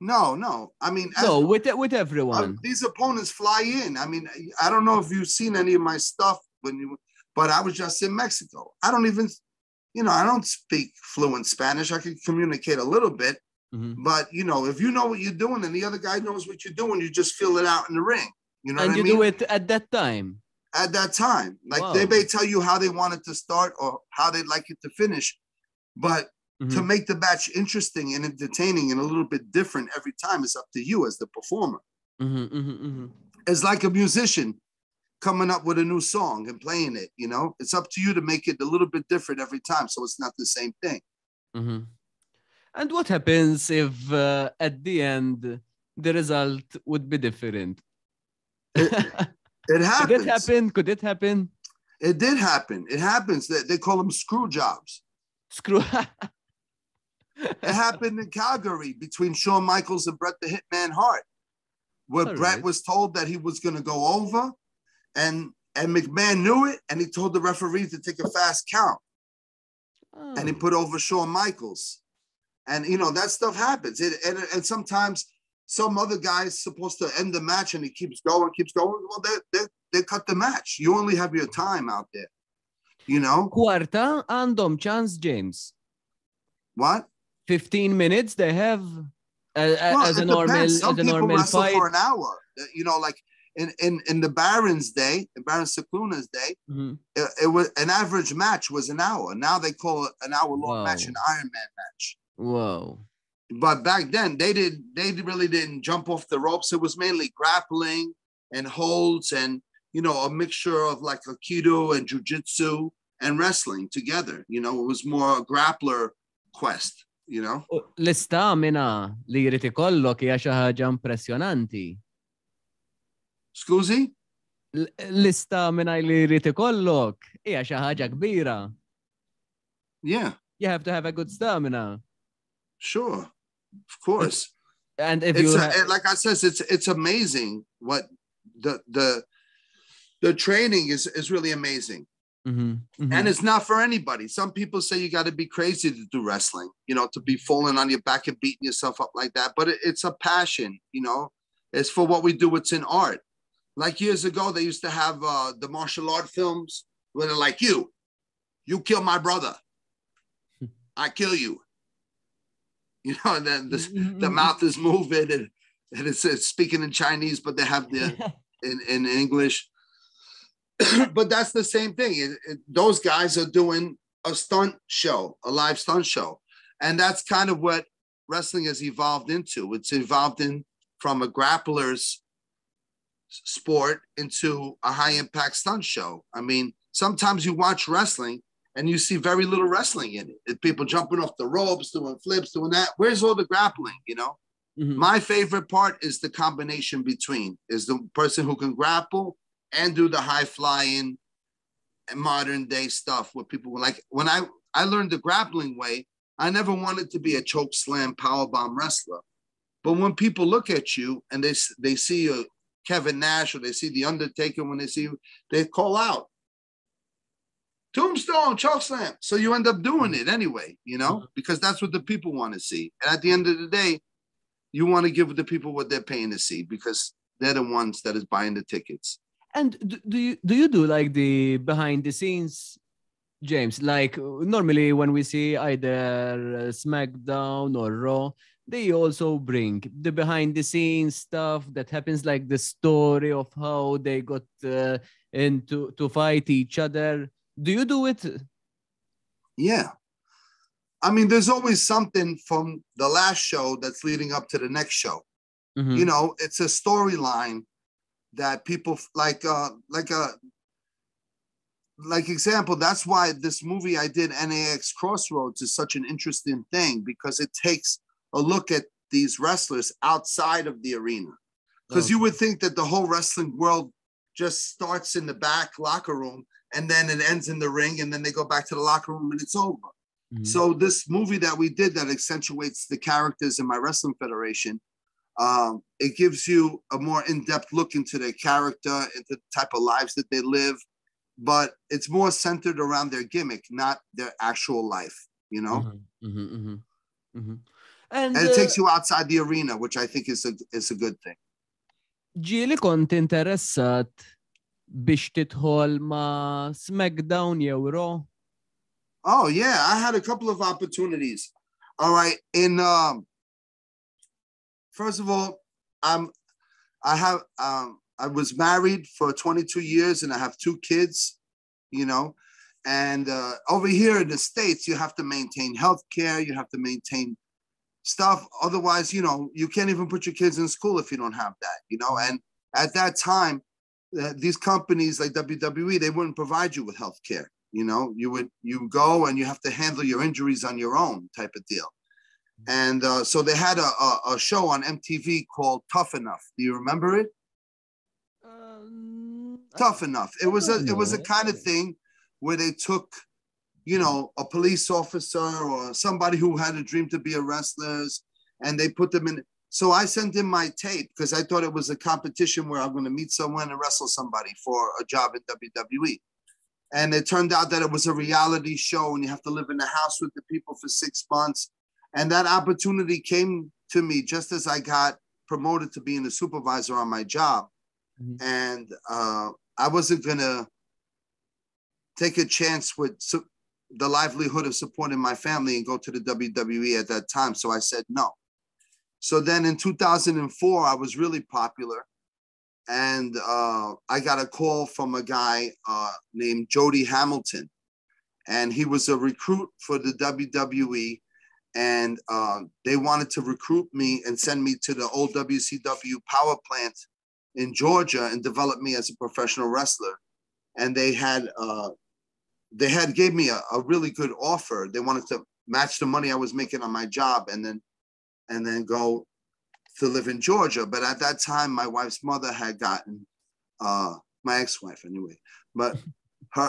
No, no. I mean. No, as, with, with everyone. Uh, these opponents fly in. I mean, I don't know if you've seen any of my stuff, when you, but I was just in Mexico. I don't even... You know, I don't speak fluent Spanish. I can communicate a little bit, mm-hmm. but you know, if you know what you're doing and the other guy knows what you're doing, you just feel it out in the ring. You know, and what you I mean? Do it at that time. At that time, like wow. They may tell you how they want it to start or how they'd like it to finish, but mm-hmm. to make the match interesting and entertaining and a little bit different every time is up to you as the performer. Mm-hmm, mm-hmm, mm-hmm. It's like a musician coming up with a new song and playing it, you know? It's up to you to make it a little bit different every time, so it's not the same thing. Mm-hmm. And what happens if uh, at the end, the result would be different? It, it happens. Could it happen? Could it happen? It did happen. It happens. They, they call them screw jobs. Screw. It happened in Calgary between Shawn Michaels and Bret the Hitman Hart, where All Bret right. was told that he was going to go over, And and McMahon knew it, and he told the referee to take a fast count. Oh. And he put over Shawn Michaels. And, you know, that stuff happens. It, and, and sometimes some other guy's supposed to end the match, and he keeps going, keeps going. Well, they, they, they cut the match. You only have your time out there, you know? Quarta għandhom chance, James. What? fifteen minutes they have as, well, as a normal, some as a normal fight. For an hour, you know, like... In, in, in the Baron's day, in Baron Cicluna's day, mm-hmm. it, it was an average match was an hour. Now they call it an hour-long match an Iron Man match. Whoa. But back then, they did they really didn't jump off the ropes. It was mainly grappling and holds and, you know, a mixture of like Aikido and Jiu-Jitsu and wrestling together. You know, it was more a grappler quest, you know? L-ista minna li jrid ikollok hija xi ħaġa impressjonanti. Scusi? Lista minaj li rrit ikollok. Hija xi ħaġa kbira. Yeah. You have to have a good stamina. Sure. Of course. And if it's you a, have... like I said, it's it's amazing what the the the training is is really amazing. Mm-hmm. Mm-hmm. And it's not for anybody. Some people say you got to be crazy to do wrestling, you know, to be falling on your back and beating yourself up like that. But it, it's a passion, you know. It's for what we do. It's an art. Like years ago, they used to have uh, the martial art films where they're like, you, you kill my brother. I kill you. You know, and then the, the mouth is moving and, and it's, it's speaking in Chinese, but they have the in, in English. But that's the same thing. It, it, those guys are doing a stunt show, a live stunt show. And that's kind of what wrestling has evolved into. It's evolved in from a grappler's sport into a high impact stunt show. I mean, sometimes you watch wrestling and you see very little wrestling in it. People jumping off the ropes, doing flips, doing that. Where's all the grappling, you know? Mm-hmm. My favorite part is the combination between, is the person who can grapple and do the high flying modern day stuff where people were like, when I, I learned the grappling way, I never wanted to be a choke slam powerbomb wrestler. But when people look at you and they, they see you, Kevin Nash, or they see The Undertaker, when they see you, they call out. Tombstone, choke slam. So you end up doing it anyway, you know, because that's what the people want to see. And at the end of the day, you want to give the people what they're paying to see, because they're the ones that is buying the tickets. And do you do you do like the behind the scenes, James? Like normally when we see either SmackDown or Raw, they also bring the behind the scenes stuff that happens, like the story of how they got uh, into to fight each other. Do you do it? Yeah. I mean, there's always something from the last show that's leading up to the next show. Mm-hmm. You know, it's a storyline that people like, uh, like, a, like example, that's why this movie I did, N A X Crossroads, is such an interesting thing, because it takes a look at these wrestlers outside of the arena. Because oh. you would think that the whole wrestling world just starts in the back locker room, and then it ends in the ring, and then they go back to the locker room and it's over. Mm-hmm. So this movie that we did that accentuates the characters in my wrestling federation, um, it gives you a more in-depth look into their character, into the type of lives that they live, but it's more centered around their gimmick, not their actual life, you know? Mm-hmm, mm-hmm, mm-hmm, mm-hmm. And, and it uh, takes you outside the arena, which I think is a, is a good thing. Ġieli kont interessat biex titħol ma SmackDown jew Raw? Oh, yeah. I had a couple of opportunities. All right. In, um, first of all, I'm, I have, um, I was married for twenty-two years and I have two kids, you know, and uh, over here in the States, you have to maintain healthcare. You have to maintain stuff. Otherwise, you know, you can't even put your kids in school if you don't have that, you know, and at that time, uh, these companies like W W E, they wouldn't provide you with healthcare. You know, you would you go and you have to handle your injuries on your own type of deal. And uh, so they had a, a, a show on M T V called Tough Enough. Do you remember it? Um, Tough Enough. It was a it was a kind of thing where they took, you know, a police officer or somebody who had a dream to be a wrestler, and they put them in. So I sent in my tape because I thought it was a competition where I'm going to meet someone and wrestle somebody for a job in W W E. And it turned out that it was a reality show and you have to live in the house with the people for six months. And that opportunity came to me just as I got promoted to being a supervisor on my job. Mm-hmm. And uh, I wasn't going to take a chance with su- the livelihood of supporting my family and go to the W W E at that time. So I said no. So then in two thousand four, I was really popular. And uh, I got a call from a guy uh, named Jody Hamilton. And he was a recruit for the W W E. And uh, they wanted to recruit me and send me to the old W C W power plant in Georgia and develop me as a professional wrestler. And they had uh, they had gave me a, a really good offer. They wanted to match the money I was making on my job and then and then go to live in Georgia. But at that time, my wife's mother had gotten, uh, my ex-wife anyway, but her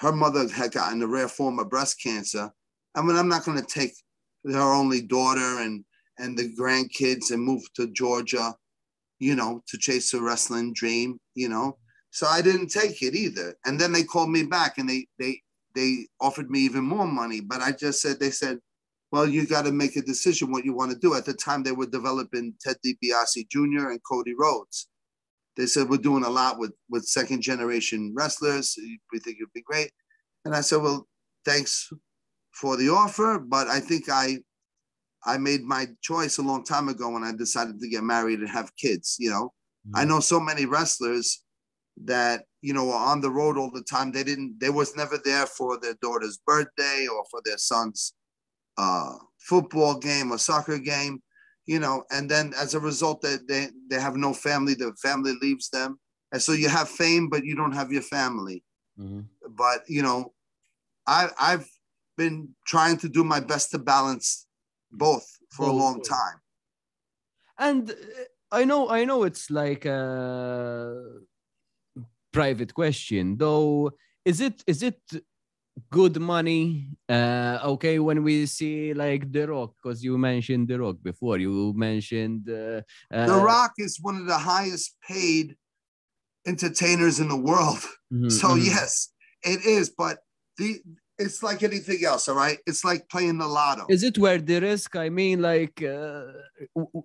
her mother had gotten a rare form of breast cancer. I mean, I'm not gonna take her only daughter and, and the grandkids and move to Georgia, you know, to chase a wrestling dream, you know? So I didn't take it either. And then they called me back and they they they offered me even more money, but I just said, they said, well, you got to make a decision what you want to do. At the time, they were developing Ted DiBiase Junior and Cody Rhodes. They said, we're doing a lot with, with second-generation wrestlers. We think you'd be great. And I said, well, thanks for the offer, but I think I I made my choice a long time ago when I decided to get married and have kids, you know. Mm-hmm. I know so many wrestlers that, you know, are on the road all the time. They didn't, they was never there for their daughter's birthday or for their son's Uh, football game or soccer game, you know, and then as a result that they, they have no family, the family leaves them. And so you have fame, but you don't have your family. Mm-hmm. But, you know, I, I've been trying to do my best to balance both for oh, a long time. And I know, I know it's like a private question, though. Is it, is it, good money? Uh, okay, when we see like The Rock, because you mentioned The Rock before, you mentioned... Uh, uh, The Rock is one of the highest paid entertainers in the world. Mm-hmm, so mm-hmm. yes, it is, but the it's like anything else, all right? It's like playing the lotto. Is it worth the risk? I mean, like uh,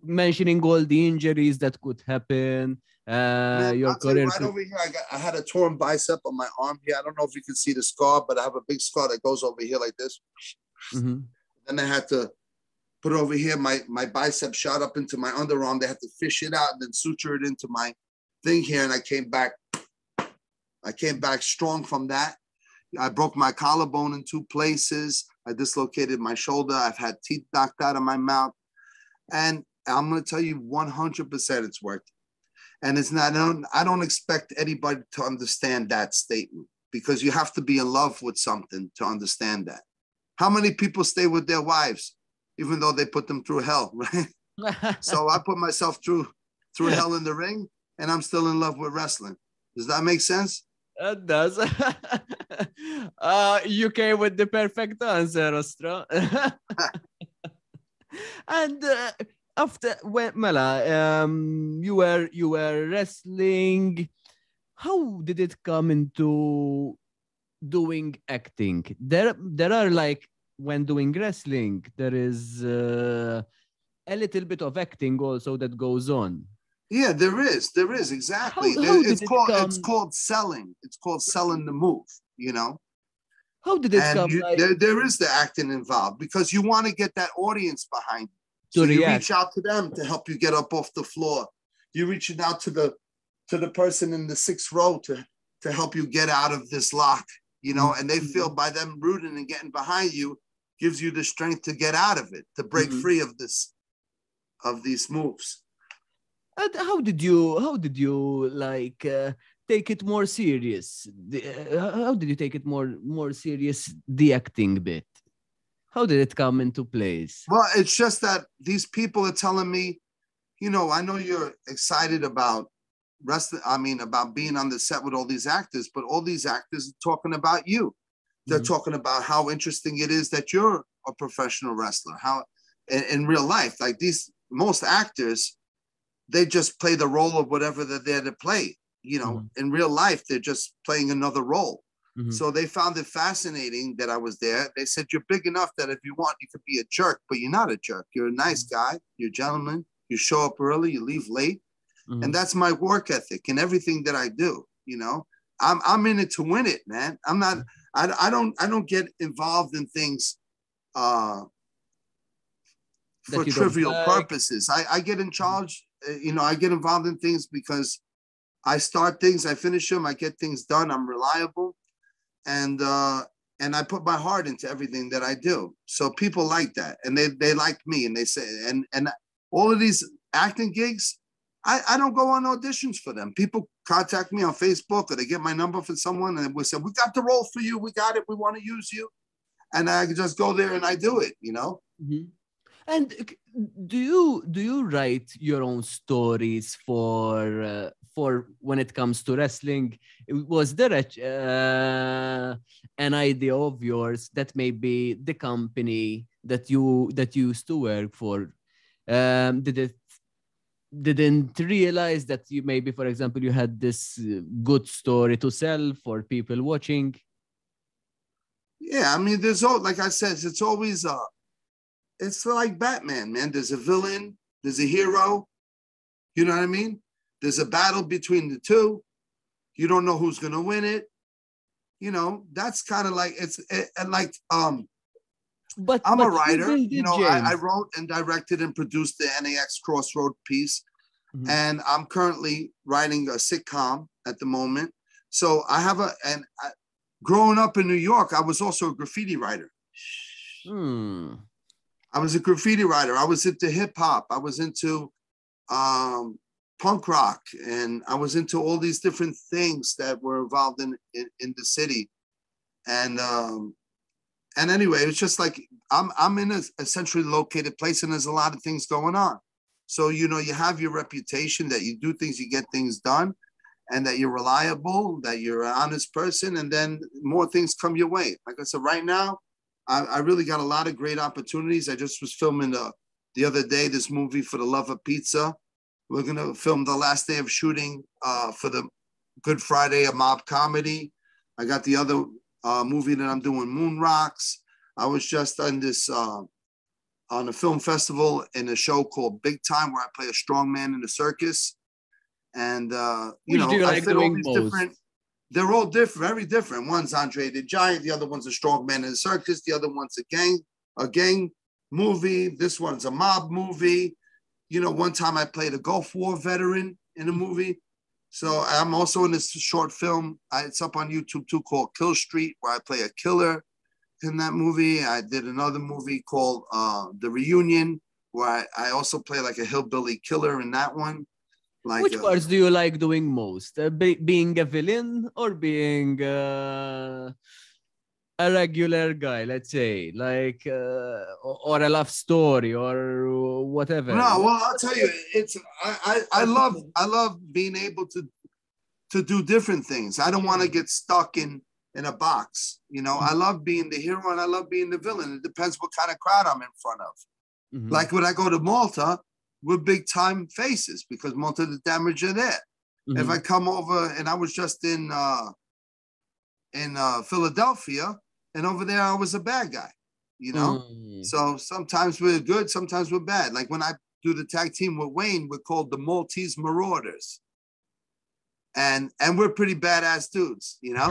mentioning all the injuries that could happen. Uh, Man, your career right could... over here, I, got, I had a torn bicep on my arm here. I don't know if you can see the scar, but I have a big scar that goes over here like this. Mm-hmm. Then I had to put it over here. My, my bicep shot up into my underarm. They had to fish it out and then suture it into my thing here. And I came back. I came back strong from that. I broke my collarbone in two places. I dislocated my shoulder. I've had teeth knocked out of my mouth. And I'm going to tell you one hundred percent it's worth it. And it's not, I don't, I don't expect anybody to understand that statement, because you have to be in love with something to understand that. How many people stay with their wives, even though they put them through hell, right? So I put myself through, through hell in the ring, and I'm still in love with wrestling. Does that make sense? That does. uh, you came with the perfect answer, Ostro. And uh, after when Mela, um, you were you were wrestling. How did it come into doing acting? There, there are like when doing wrestling, there is uh, a little bit of acting also that goes on. Yeah, there is. There is, exactly. How, how it's, called, it it's called selling. It's called selling the move, you know? How did it and come? You, like... there, there is the acting involved, because you want to get that audience behind you. So you reach out to them to help you get up off the floor. You're reaching out to the to the person in the sixth row to, to help you get out of this lock, you know? Mm-hmm. And they feel by them rooting and getting behind you gives you the strength to get out of it, to break mm-hmm. free of this, of these moves. And how did you, how did you like uh, take it more serious? The, uh, how did you take it more, more serious, the acting bit? How did it come into place? Well, it's just that these people are telling me, you know, I know you're excited about wrestling, I mean, about being on the set with all these actors, but all these actors are talking about you. They're mm-hmm. talking about how interesting it is that you're a professional wrestler, how in, in real life, like these, most actors, they just play the role of whatever they're there to play. You know, mm-hmm. in real life, they're just playing another role. Mm-hmm. So they found it fascinating that I was there. They said, you're big enough that if you want, you could be a jerk, but you're not a jerk. You're a nice guy. You're a gentleman. You show up early, you leave late. Mm-hmm. And that's my work ethic and everything that I do. You know, I'm, I'm in it to win it, man. I'm not, I, I don't, I don't get involved in things, uh, for trivial purposes. I, I get in charge, you know, I get involved in things because I start things, I finish them, I get things done, I'm reliable. And uh, and I put my heart into everything that I do. So people like that. And they they like me, and they say, and and all of these acting gigs, I, I don't go on auditions for them. People contact me on Facebook, or they get my number from someone, and we say, we got the role for you, we got it, we want to use you. And I just go there and I do it, you know? Mm-hmm. And do you do you write your own stories for uh, for when it comes to wrestling? Was there a, uh, an idea of yours that maybe the company that you that you used to work for um, did it, didn't realize that you maybe, for example, you had this good story to sell for people watching? Yeah, I mean, there's all, like I said, it's always a. Uh... It's like Batman, man. There's a villain, there's a hero. You know what I mean? There's a battle between the two. You don't know who's gonna win it. You know, that's kind of like it's it, and like um. But I'm but a writer. You know, I, I wrote and directed and produced the N A X Crossroad piece, mm-hmm. and I'm currently writing a sitcom at the moment. So I have a and I, growing up in New York, I was also a graffiti writer. Hmm. I was a graffiti writer. I was into hip hop. I was into um, punk rock, and I was into all these different things that were involved in in, in the city. And um, and anyway, it's just like I'm I'm in a, a centrally located place, and there's a lot of things going on. So you know, you have your reputation that you do things, you get things done, and that you're reliable, that you're an honest person, and then more things come your way. Like I said, right now, I, I really got a lot of great opportunities. I just was filming the, the other day, this movie For the Love of Pizza. We're going to film the last day of shooting uh, for the Good Friday, a mob comedy. I got the other uh, movie that I'm doing, Moon Rocks. I was just on this uh, on a film festival in a show called Big Time, where I play a strong man in the circus. And uh, you know, I fit all these different. They're all different, very different. One's Andre the Giant, the other one's a strong man in the circus, the other one's a gang, a gang movie. This one's a mob movie. You know, one time I played a Gulf War veteran in a movie. So I'm also in this short film. I, it's up on YouTube too, called Kill Street, where I play a killer in that movie. I did another movie called uh, The Reunion, where I, I also play like a hillbilly killer in that one. Like, which uh, parts do you like doing most? Uh, be being a villain or being uh, a regular guy, let's say, like, uh, or, or a love story or whatever? No, well, I'll tell you, it's I, I, I love I love being able to to do different things. I don't want to get stuck in in a box, you know. Mm-hmm. I love being the hero and I love being the villain. It depends what kind of crowd I'm in front of. Mm-hmm. Like when I go to Malta, we're big time faces because Malta the Damager are there. Mm-hmm. If I come over, and I was just in uh, in uh, Philadelphia, and over there I was a bad guy, you know? Mm. So sometimes we're good, sometimes we're bad. Like when I do the tag team with Wayne, we're called the Maltese Marauders. And and we're pretty badass dudes, you know?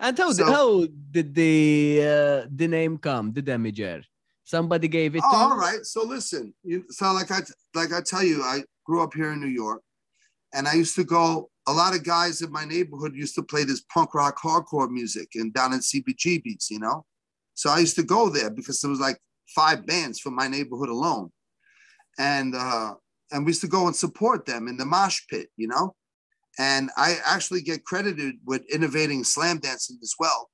And how, so, how did the, uh, the name come, the Damager? Somebody gave it to oh, all right. So listen, you, so like I like I tell you, I grew up here in New York, and I used to go. A lot of guys in my neighborhood used to play this punk rock hardcore music, and down in C B G B's, you know. So I used to go there because there was like five bands from my neighborhood alone, and uh, and we used to go and support them in the mosh pit, you know. And I actually get credited with innovating slam dancing as well,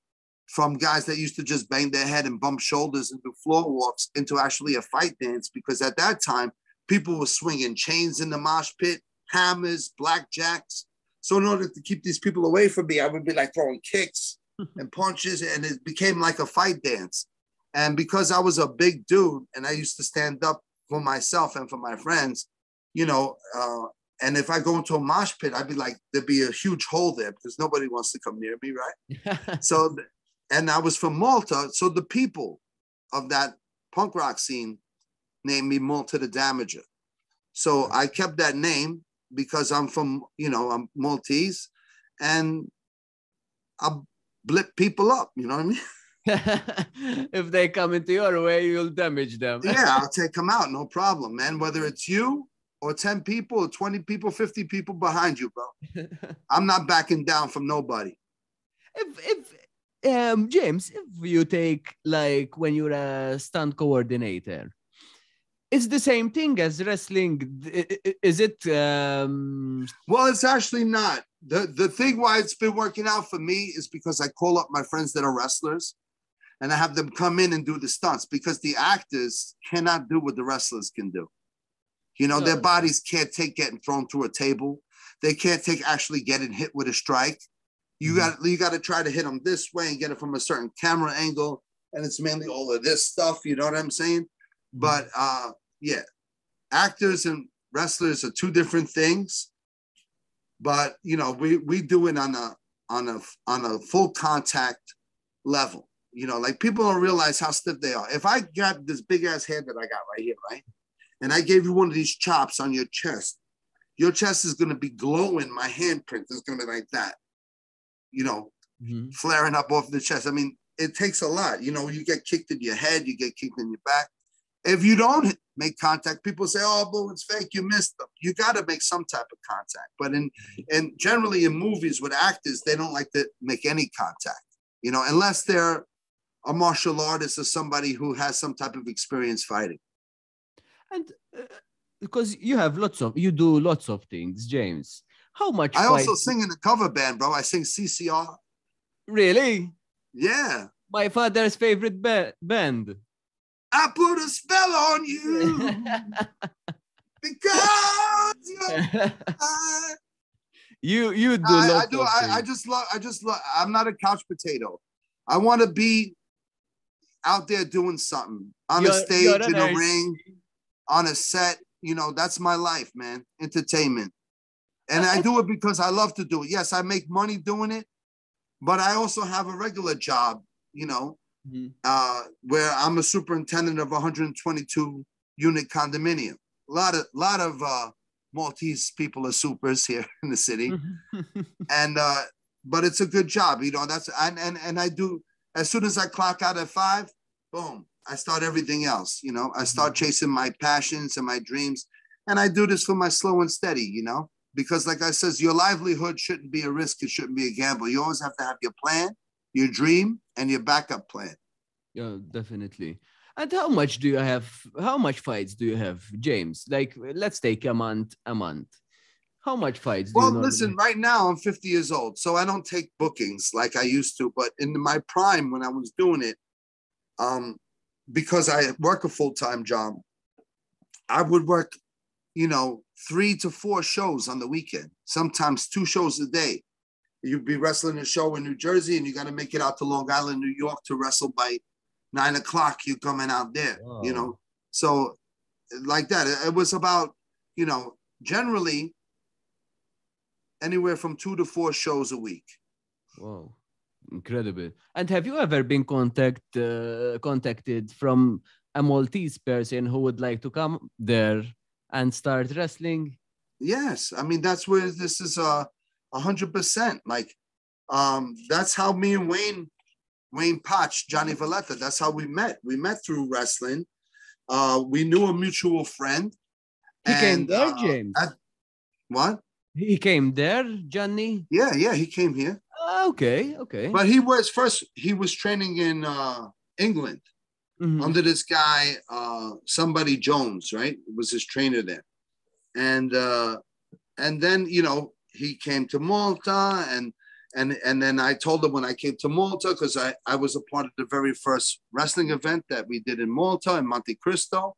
from guys that used to just bang their head and bump shoulders and do floor walks into actually a fight dance, because at that time, people were swinging chains in the mosh pit, hammers, blackjacks. So in order to keep these people away from me, I would be like throwing kicks and punches, and it became like a fight dance. And because I was a big dude and I used to stand up for myself and for my friends, you know, uh, and if I go into a mosh pit, I'd be like, there'd be a huge hole there because nobody wants to come near me, right? So... And I was from Malta, so the people of that punk rock scene named me Malta the Damager. So I kept that name because I'm from, you know, I'm Maltese, and I blip people up, you know what I mean? If they come into your way, you'll damage them. Yeah, I'll take them out, no problem, man. Whether it's you or ten people or twenty people, fifty people behind you, bro. I'm not backing down from nobody. If, if, Um, James, if you take, like, when you're a stunt coordinator, it's the same thing as wrestling. Is it? Um... Well, it's actually not. The, the thing why it's been working out for me is because I call up my friends that are wrestlers and I have them come in and do the stunts, because the actors cannot do what the wrestlers can do. You know, oh. Their bodies can't take getting thrown through a table. They can't take actually getting hit with a strike. You got you got to try to hit them this way and get it from a certain camera angle, and it's mainly all of this stuff. You know what I'm saying? But uh, yeah, actors and wrestlers are two different things. But you know, we we do it on a on a on a full contact level. You know, like people don't realize how stiff they are. If I got this big ass hand that I got right here, right, and I gave you one of these chops on your chest, your chest is gonna be glowing. My handprint is gonna be like that. You know, mm-hmm. Flaring up off the chest. I mean, it takes a lot. You know, you get kicked in your head, you get kicked in your back. If you don't make contact, people say, oh, boo, it's fake, you missed them. You got to make some type of contact. But in, and generally in movies with actors, they don't like to make any contact, you know, unless they're a martial artist or somebody who has some type of experience fighting. And uh, because you have lots of, you do lots of things, James. How much? I fight? also sing in a cover band, bro. I sing C C R. Really? Yeah. My father's favorite ba band. I put a spell on you because you're you you do. I, I do. I, I just love. I just love. I'm not a couch potato. I want to be out there doing something on you're, a stage, in a ring, on a set. You know, that's my life, man. Entertainment. And I do it because I love to do it. Yes, I make money doing it, but I also have a regular job, you know, mm-hmm. uh, where I'm a superintendent of one hundred twenty-two unit condominium. A lot of, lot of uh, Maltese people are supers here in the city. Mm-hmm. and, uh, but it's a good job, you know, that's, and, and, and I do, as soon as I clock out at five, boom, I start everything else. You know, I start mm-hmm. chasing my passions and my dreams. And I do this for my slow and steady, you know, because like I says, your livelihood shouldn't be a risk. It shouldn't be a gamble. You always have to have your plan, your dream, and your backup plan. Yeah, definitely. And how much do you have? How much fights do you have, James? Like, let's take a month, a month. How much fights? Well, do you listen, normally? Right now I'm fifty years old, so I don't take bookings like I used to. But in my prime when I was doing it, um, because I work a full-time job, I would work, you know, three to four shows on the weekend, sometimes two shows a day. You'd be wrestling a show in New Jersey and you got to make it out to Long Island, New York to wrestle by nine o'clock. You're coming out there, wow. you know? So like that, it was about, you know, generally anywhere from two to four shows a week. Wow. Incredible. And have you ever been contact, uh, contacted from a Maltese person who would like to come there and start wrestling? Yes. I mean, that's where this is a uh, one hundred percent. Like, um, that's how me and Wayne, Wayne Poch, Johnny Valletta, that's how we met. We met through wrestling. Uh, we knew a mutual friend. He and, came there, uh, James? At, what? He came there, Johnny? Yeah, yeah, he came here. Uh, okay, okay. But he was first, he was training in uh, England. Mm-hmm. Under this guy, uh, somebody Jones, right? Was his trainer there. And uh, and then, you know, he came to Malta. And and and then I told him when I came to Malta, because I, I was a part of the very first wrestling event that we did in Malta, in Monte Cristo.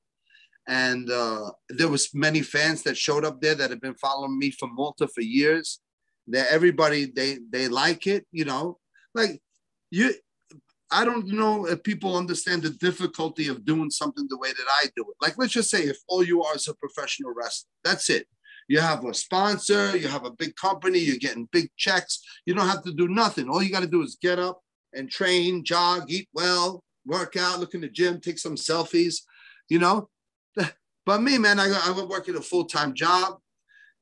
And uh, there was many fans that showed up there that had been following me from Malta for years. That everybody, they, they like it, you know. Like, you... I don't know if people understand the difficulty of doing something the way that I do it. Like, let's just say if all you are is a professional wrestler, that's it. You have a sponsor, you have a big company, you're getting big checks. You don't have to do nothing. All you got to do is get up and train, jog, eat well, work out, look in the gym, take some selfies, you know. But me, man, I, I work at a full-time job.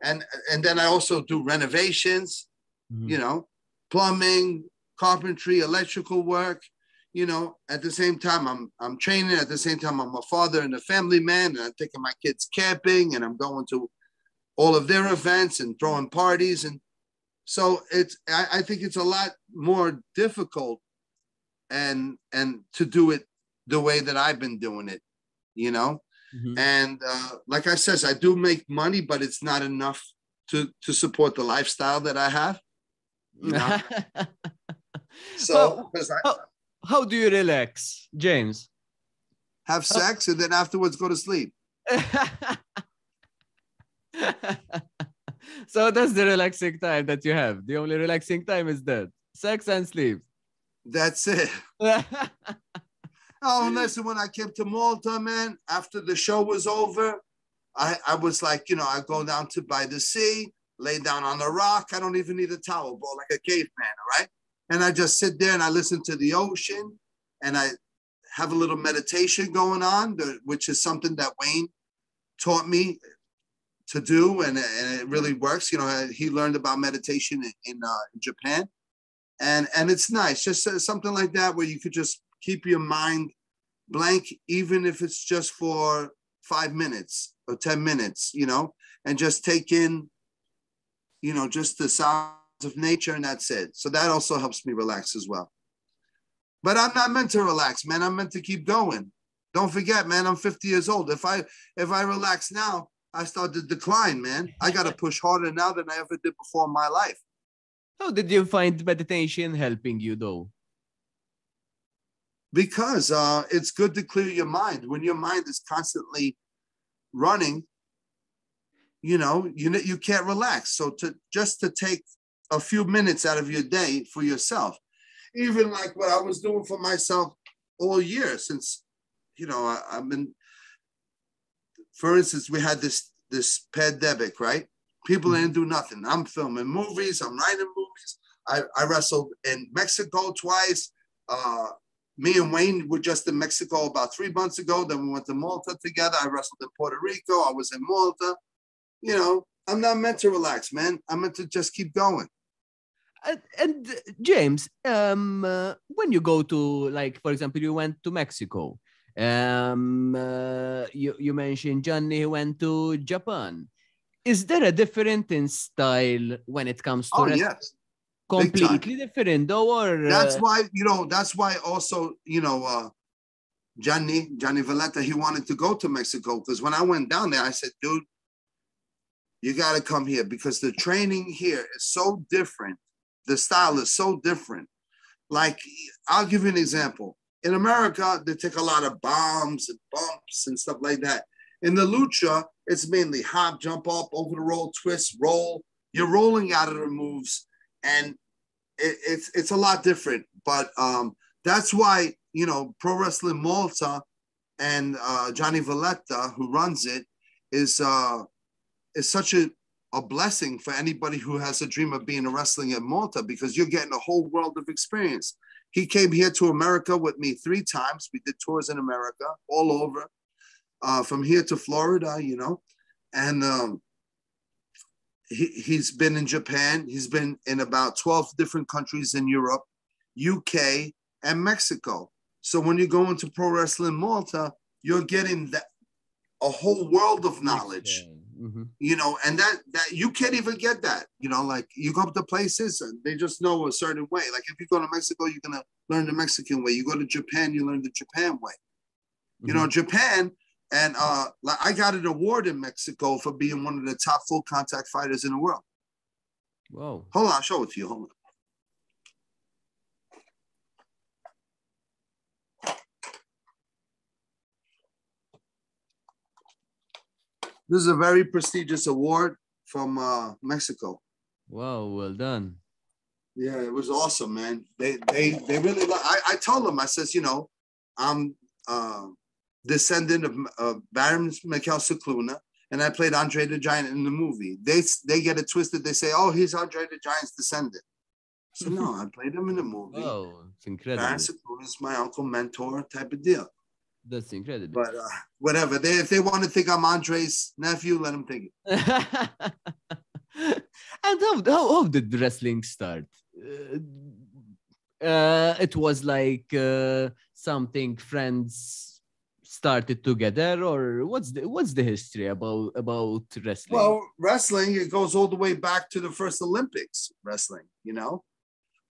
And, and then I also do renovations, mm-hmm. you know, plumbing, carpentry, electrical work. You know, at the same time, I'm I'm training. At the same time, I'm a father and a family man, and I'm taking my kids camping, and I'm going to all of their events and throwing parties. And so it's I, I think it's a lot more difficult and and to do it the way that I've been doing it, you know. Mm-hmm. And uh, like I says, I do make money, but it's not enough to to support the lifestyle that I have. You know? So because I. How do you relax, James? Have sex and then afterwards go to sleep. So that's the relaxing time that you have. The only relaxing time is that. Sex and sleep. That's it. Oh, listen, when I came to Malta, man, after the show was over, I, I was like, you know, I go down to by the sea, lay down on the rock. I don't even need a towel, bro, like a caveman, all right? And I just sit there and I listen to the ocean and I have a little meditation going on, which is something that Wayne taught me to do. And, and it really works. You know, he learned about meditation in, in uh, Japan. And, and it's nice, just uh, something like that where you could just keep your mind blank, even if it's just for five minutes or ten minutes, you know, and just take in, you know, just the sound of nature, and that's it. So that also helps me relax as well. But I'm not meant to relax, man. I'm meant to keep going. Don't forget, man, I'm fifty years old. If I if I relax now, I start to decline, man. I got to push harder now than I ever did before in my life. How did you find meditation helping you, though? Because uh, it's good to clear your mind. When your mind is constantly running, you know, you, you can't relax. So to just to take a few minutes out of your day for yourself, even like what I was doing for myself all year since, you know, I, I've been, for instance, we had this, this pandemic, right? People didn't do nothing. I'm filming movies. I'm writing movies. I, I wrestled in Mexico twice. Uh, me and Wayne were just in Mexico about three months ago. Then we went to Malta together. I wrestled in Puerto Rico. I was in Malta. You know, I'm not meant to relax, man. I'm meant to just keep going. And, and James, um, uh, when you go to, like, for example, you went to Mexico. Um, uh, you, you mentioned Johnny went to Japan. Is there a difference in style when it comes to? Oh, yes. Completely different, though. Or, uh... that's why, you know, that's why also, you know, uh, Johnny, Johnny Valletta, he wanted to go to Mexico, because when I went down there, I said, dude, you got to come here, because the training here is so different. The style is so different. Like, I'll give you an example. In America, they take a lot of bombs and bumps and stuff like that. In the lucha, it's mainly hop, jump up, over the roll, twist, roll. You're rolling out of the moves, and it, it's it's a lot different. But um, that's why, you know, Pro Wrestling Malta and uh, Johnny Valletta, who runs it, is uh, is such a a blessing for anybody who has a dream of being a wrestling in Malta, because you're getting a whole world of experience. He came here to America with me three times. We did tours in America, all over, uh, from here to Florida, you know. And um, he, he's been in Japan. He's been in about twelve different countries in Europe, U K, and Mexico. So when you go into Pro Wrestling Malta, you're getting that, a whole world of knowledge. Okay. Mm-hmm. You know, and that that you can't even get that, you know, like you go up to places and they just know a certain way. Like if you go to Mexico, you're going to learn the Mexican way. You go to Japan, you learn the Japan way. Mm-hmm. You know, Japan, and uh, like I got an award in Mexico for being one of the top full contact fighters in the world. Whoa. Hold on, I'll show it to you. Hold on. This is a very prestigious award from uh, Mexico. Wow, well done. Yeah, it was awesome, man. They they they really. I I told them, I says, you know, I'm uh, descendant of uh, Baron Mikel Cicluna, and I played Andre the Giant in the movie. They they get it twisted. They say, oh, he's Andre the Giant's descendant. So no, I played him in the movie. Oh, it's incredible. Baron Cicluna is my uncle, mentor type of deal. That's incredible. But uh, whatever. They, if they want to think I'm Andre's nephew, let them think it. And how, how, how did wrestling start? Uh, uh, it was like uh, something friends started together, or what's the, what's the history about, about wrestling? Well, wrestling, it goes all the way back to the first Olympics wrestling, you know,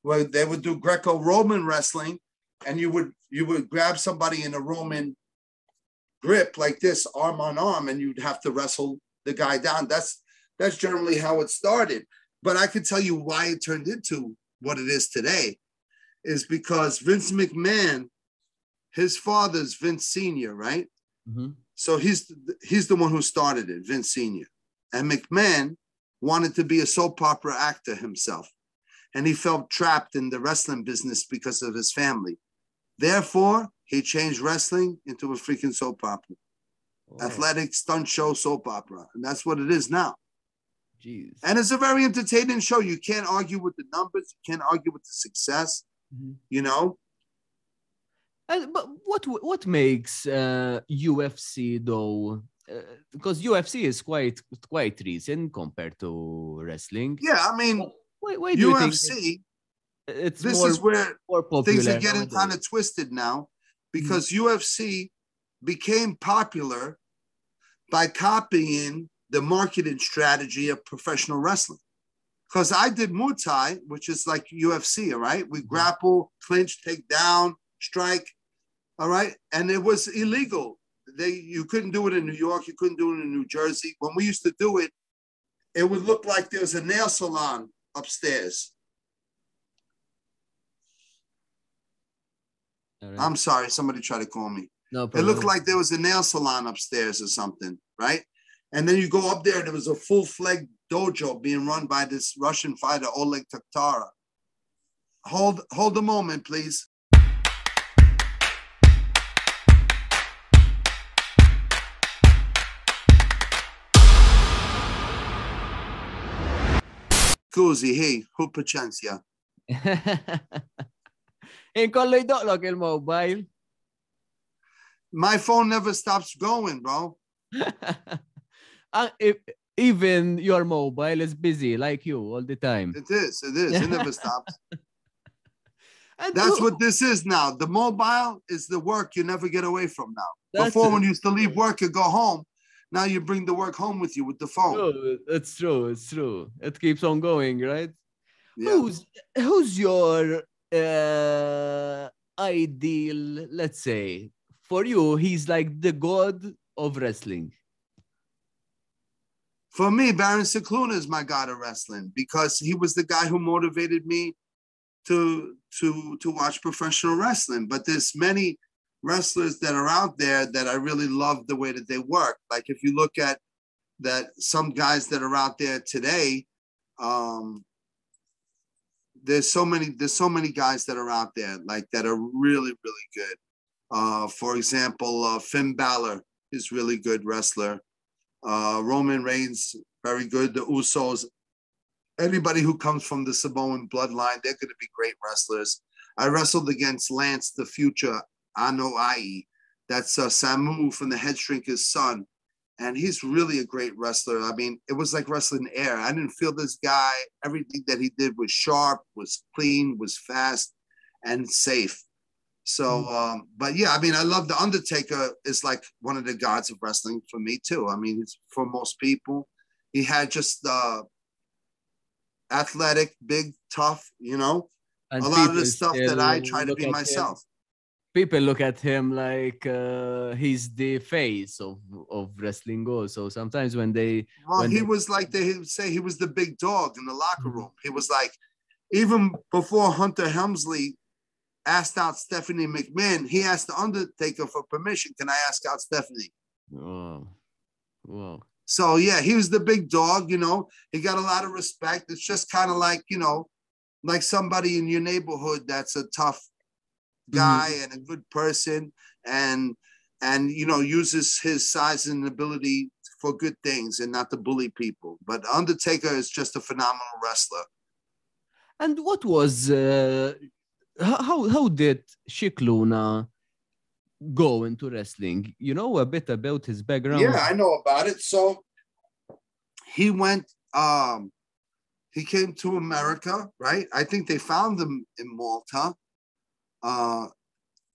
where they would do Greco-Roman wrestling. And you would you would grab somebody in a Roman grip like this, arm on arm, and you'd have to wrestle the guy down. That's that's generally how it started. But I can tell you why it turned into what it is today, is because Vince McMahon, his father's Vince Senior, right? Mm-hmm. So he's he's the one who started it, Vince Senior. And McMahon wanted to be a soap opera actor himself, and he felt trapped in the wrestling business because of his family. Therefore, he changed wrestling into a freaking soap opera. Oh. Athletic stunt show soap opera. And that's what it is now. Jeez. And it's a very entertaining show. You can't argue with the numbers. You can't argue with the success, mm-hmm. you know? And, but what, what makes uh, U F C, though? Uh, because U F C is quite, quite recent compared to wrestling. Yeah, I mean... Why, why do U F C, you think it's this more, is where more popular. Things are getting kind of twisted now, because mm. U F C became popular by copying the marketing strategy of professional wrestling. Because I did Muay Thai, which is like U F C, all right? We mm. grapple, clinch, take down, strike, all right? And it was illegal. They You couldn't do it in New York. You couldn't do it in New Jersey. When we used to do it, it would look like there was a nail salon upstairs. Right. I'm sorry, somebody tried to call me. No problem. It looked like there was a nail salon upstairs or something, right? And then you go up there, and there was a full-fledged dojo being run by this Russian fighter, Oleg Takhtara. Hold, hold a moment, please. Scusi, hey, who perchance, yeah. Inkollu jdoqlok il-mobile. My phone never stops going, bro. uh, if, even your mobile is busy like you all the time. It is, it is. It never stops. That's what this is now. The mobile is the work you never get away from now. That's Before, when you used to leave work and go home, now you bring the work home with you with the phone. True. It's true. It's true. It keeps on going, right? Yeah. Who's who's your uh, ideal? Let's say for you, he's like the god of wrestling. For me, Baron Cicluna is my god of wrestling because he was the guy who motivated me to to to watch professional wrestling. But there's many wrestlers that are out there that I really love the way that they work. Like if you look at that, some guys that are out there today, um, there's so many, there's so many guys that are out there like that are really, really good. Uh, for example, uh, Finn Balor is really good wrestler. Uh, Roman Reigns, very good. The Usos, anybody who comes from the Samoan bloodline, they're going to be great wrestlers. I wrestled against Lance, the future Ano Ai. That's uh, Samu from the Head Shrinker's son. And he's really a great wrestler. I mean, it was like wrestling air. I didn't feel this guy. Everything that he did was sharp, was clean, was fast, and safe. So, um, but yeah, I mean, I love The Undertaker is like one of the gods of wrestling for me too. I mean, it's for most people. He had just uh, athletic, big, tough, you know, and a lot of the stuff that I try to be myself. Him. People look at him like uh, he's the face of, of wrestling also. Sometimes when they... Well, when he they... was like, they say he was the big dog in the locker room. He was like, even before Hunter Helmsley asked out Stephanie McMahon, he asked The Undertaker for permission. Can I ask out Stephanie? Wow. Wow. So, yeah, he was the big dog, you know. He got a lot of respect. It's just kind of like, you know, like somebody in your neighborhood that's a tough... guy and a good person, and and you know, uses his size and ability for good things and not to bully people. But Undertaker is just a phenomenal wrestler. And what was uh, how how did Cicluna go into wrestling? You know a bit about his background. Yeah, I know about it. So he went. Um, he came to America, right? I think they found him in Malta. Uh,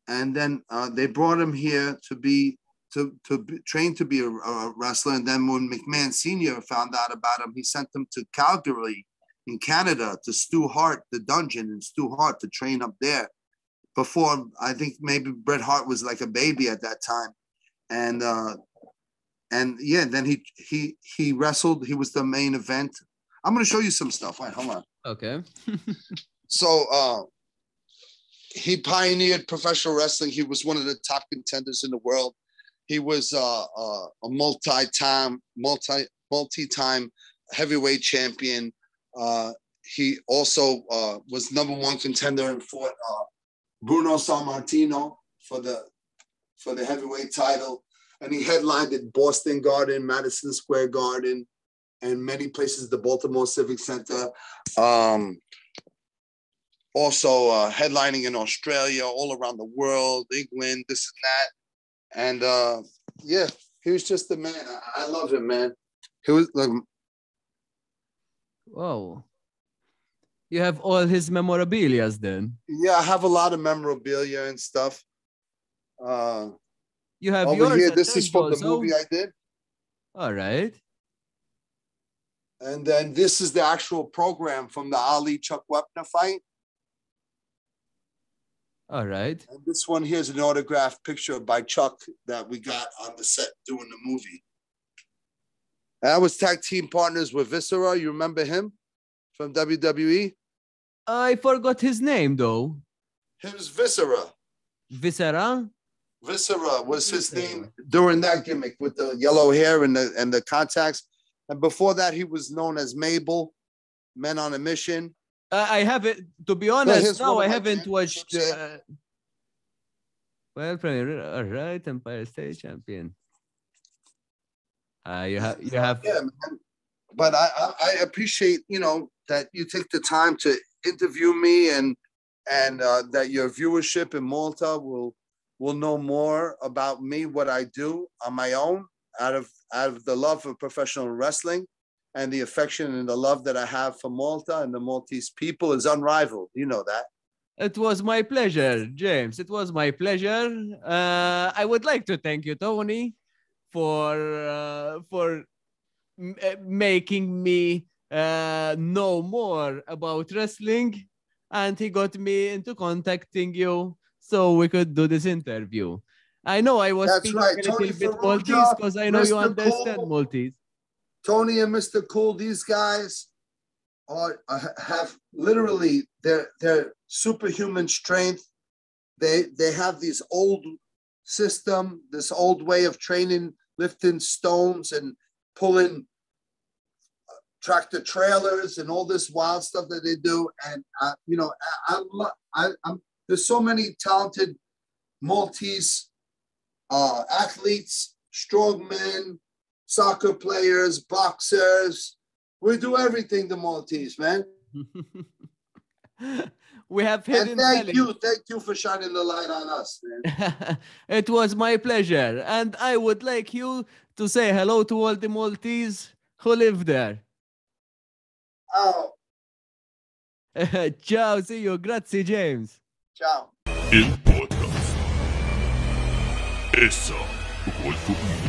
and then uh, they brought him here to be to to be, train to be a, a wrestler. And then when McMahon Senior found out about him, he sent him to Calgary in Canada to Stu Hart, the dungeon, and Stu Hart to train up there. Before, I think maybe Bret Hart was like a baby at that time, and uh, and yeah, then he he he wrestled. He was the main event. I'm gonna show you some stuff. Wait, hold on. Okay. so. Uh, He pioneered professional wrestling. He was one of the top contenders in the world. He was uh, uh, a multi-time, multi, multi-time heavyweight champion. Uh, he also uh, was number one contender and fought uh, Bruno Sammartino for the for the heavyweight title. And he headlined at Boston Garden, Madison Square Garden, and many places. The Baltimore Civic Center. Um, Also uh, headlining in Australia, all around the world, England, this and that. And uh, yeah, he was just the man. I, I love him, man. He was like... Whoa. You have all his memorabilias then? Yeah, I have a lot of memorabilia and stuff. Uh, you have over yours here. This is from the movie I did. All right. And then this is the actual program from the Ali-Chuck Wepner fight. All right. And this one here is an autographed picture by Chuck that we got on the set doing the movie. And I was tag team partners with Viscera. You remember him from W W E? I forgot his name, though. It was Viscera. Viscera? Viscera was his Viscera. name during that gimmick with the yellow hair and the, and the contacts. And before that, he was known as Mabel, Men on a Mission. Uh, I haven't, to be honest, no, I haven't watched. Uh, well, Premier, all right, Empire State Champion. Uh, you have, you have. Yeah, man. But I, I, I appreciate, you know, that you take the time to interview me, and and uh, that your viewership in Malta will will know more about me, what I do on my own, out of out of the love of professional wrestling, and the affection and the love that I have for Malta and the Maltese people is unrivaled. You know that. It was my pleasure, James. It was my pleasure. Uh, I would like to thank you, Tony, for uh, for m making me uh, know more about wrestling, and he got me into contacting you so we could do this interview. I know I was That's speaking right. a little Tony bit Ferrugia, Maltese because I know Mister you understand Cole, Maltese. Tony and Mister Cool, these guys are have literally their their superhuman strength. They they have this old system, this old way of training, lifting stones and pulling tractor trailers and all this wild stuff that they do. And uh, you know, I, I, I, I'm there's so many talented Maltese uh, athletes, strongmen, soccer players, boxers. We do everything, the Maltese, man. We have hidden. And thank talent. you, thank you for shining the light on us, man. It was my pleasure, and I would like you to say hello to all the Maltese who live there. Oh. Ciao, see you, grazie, James. Ciao. Il podcast. Essa.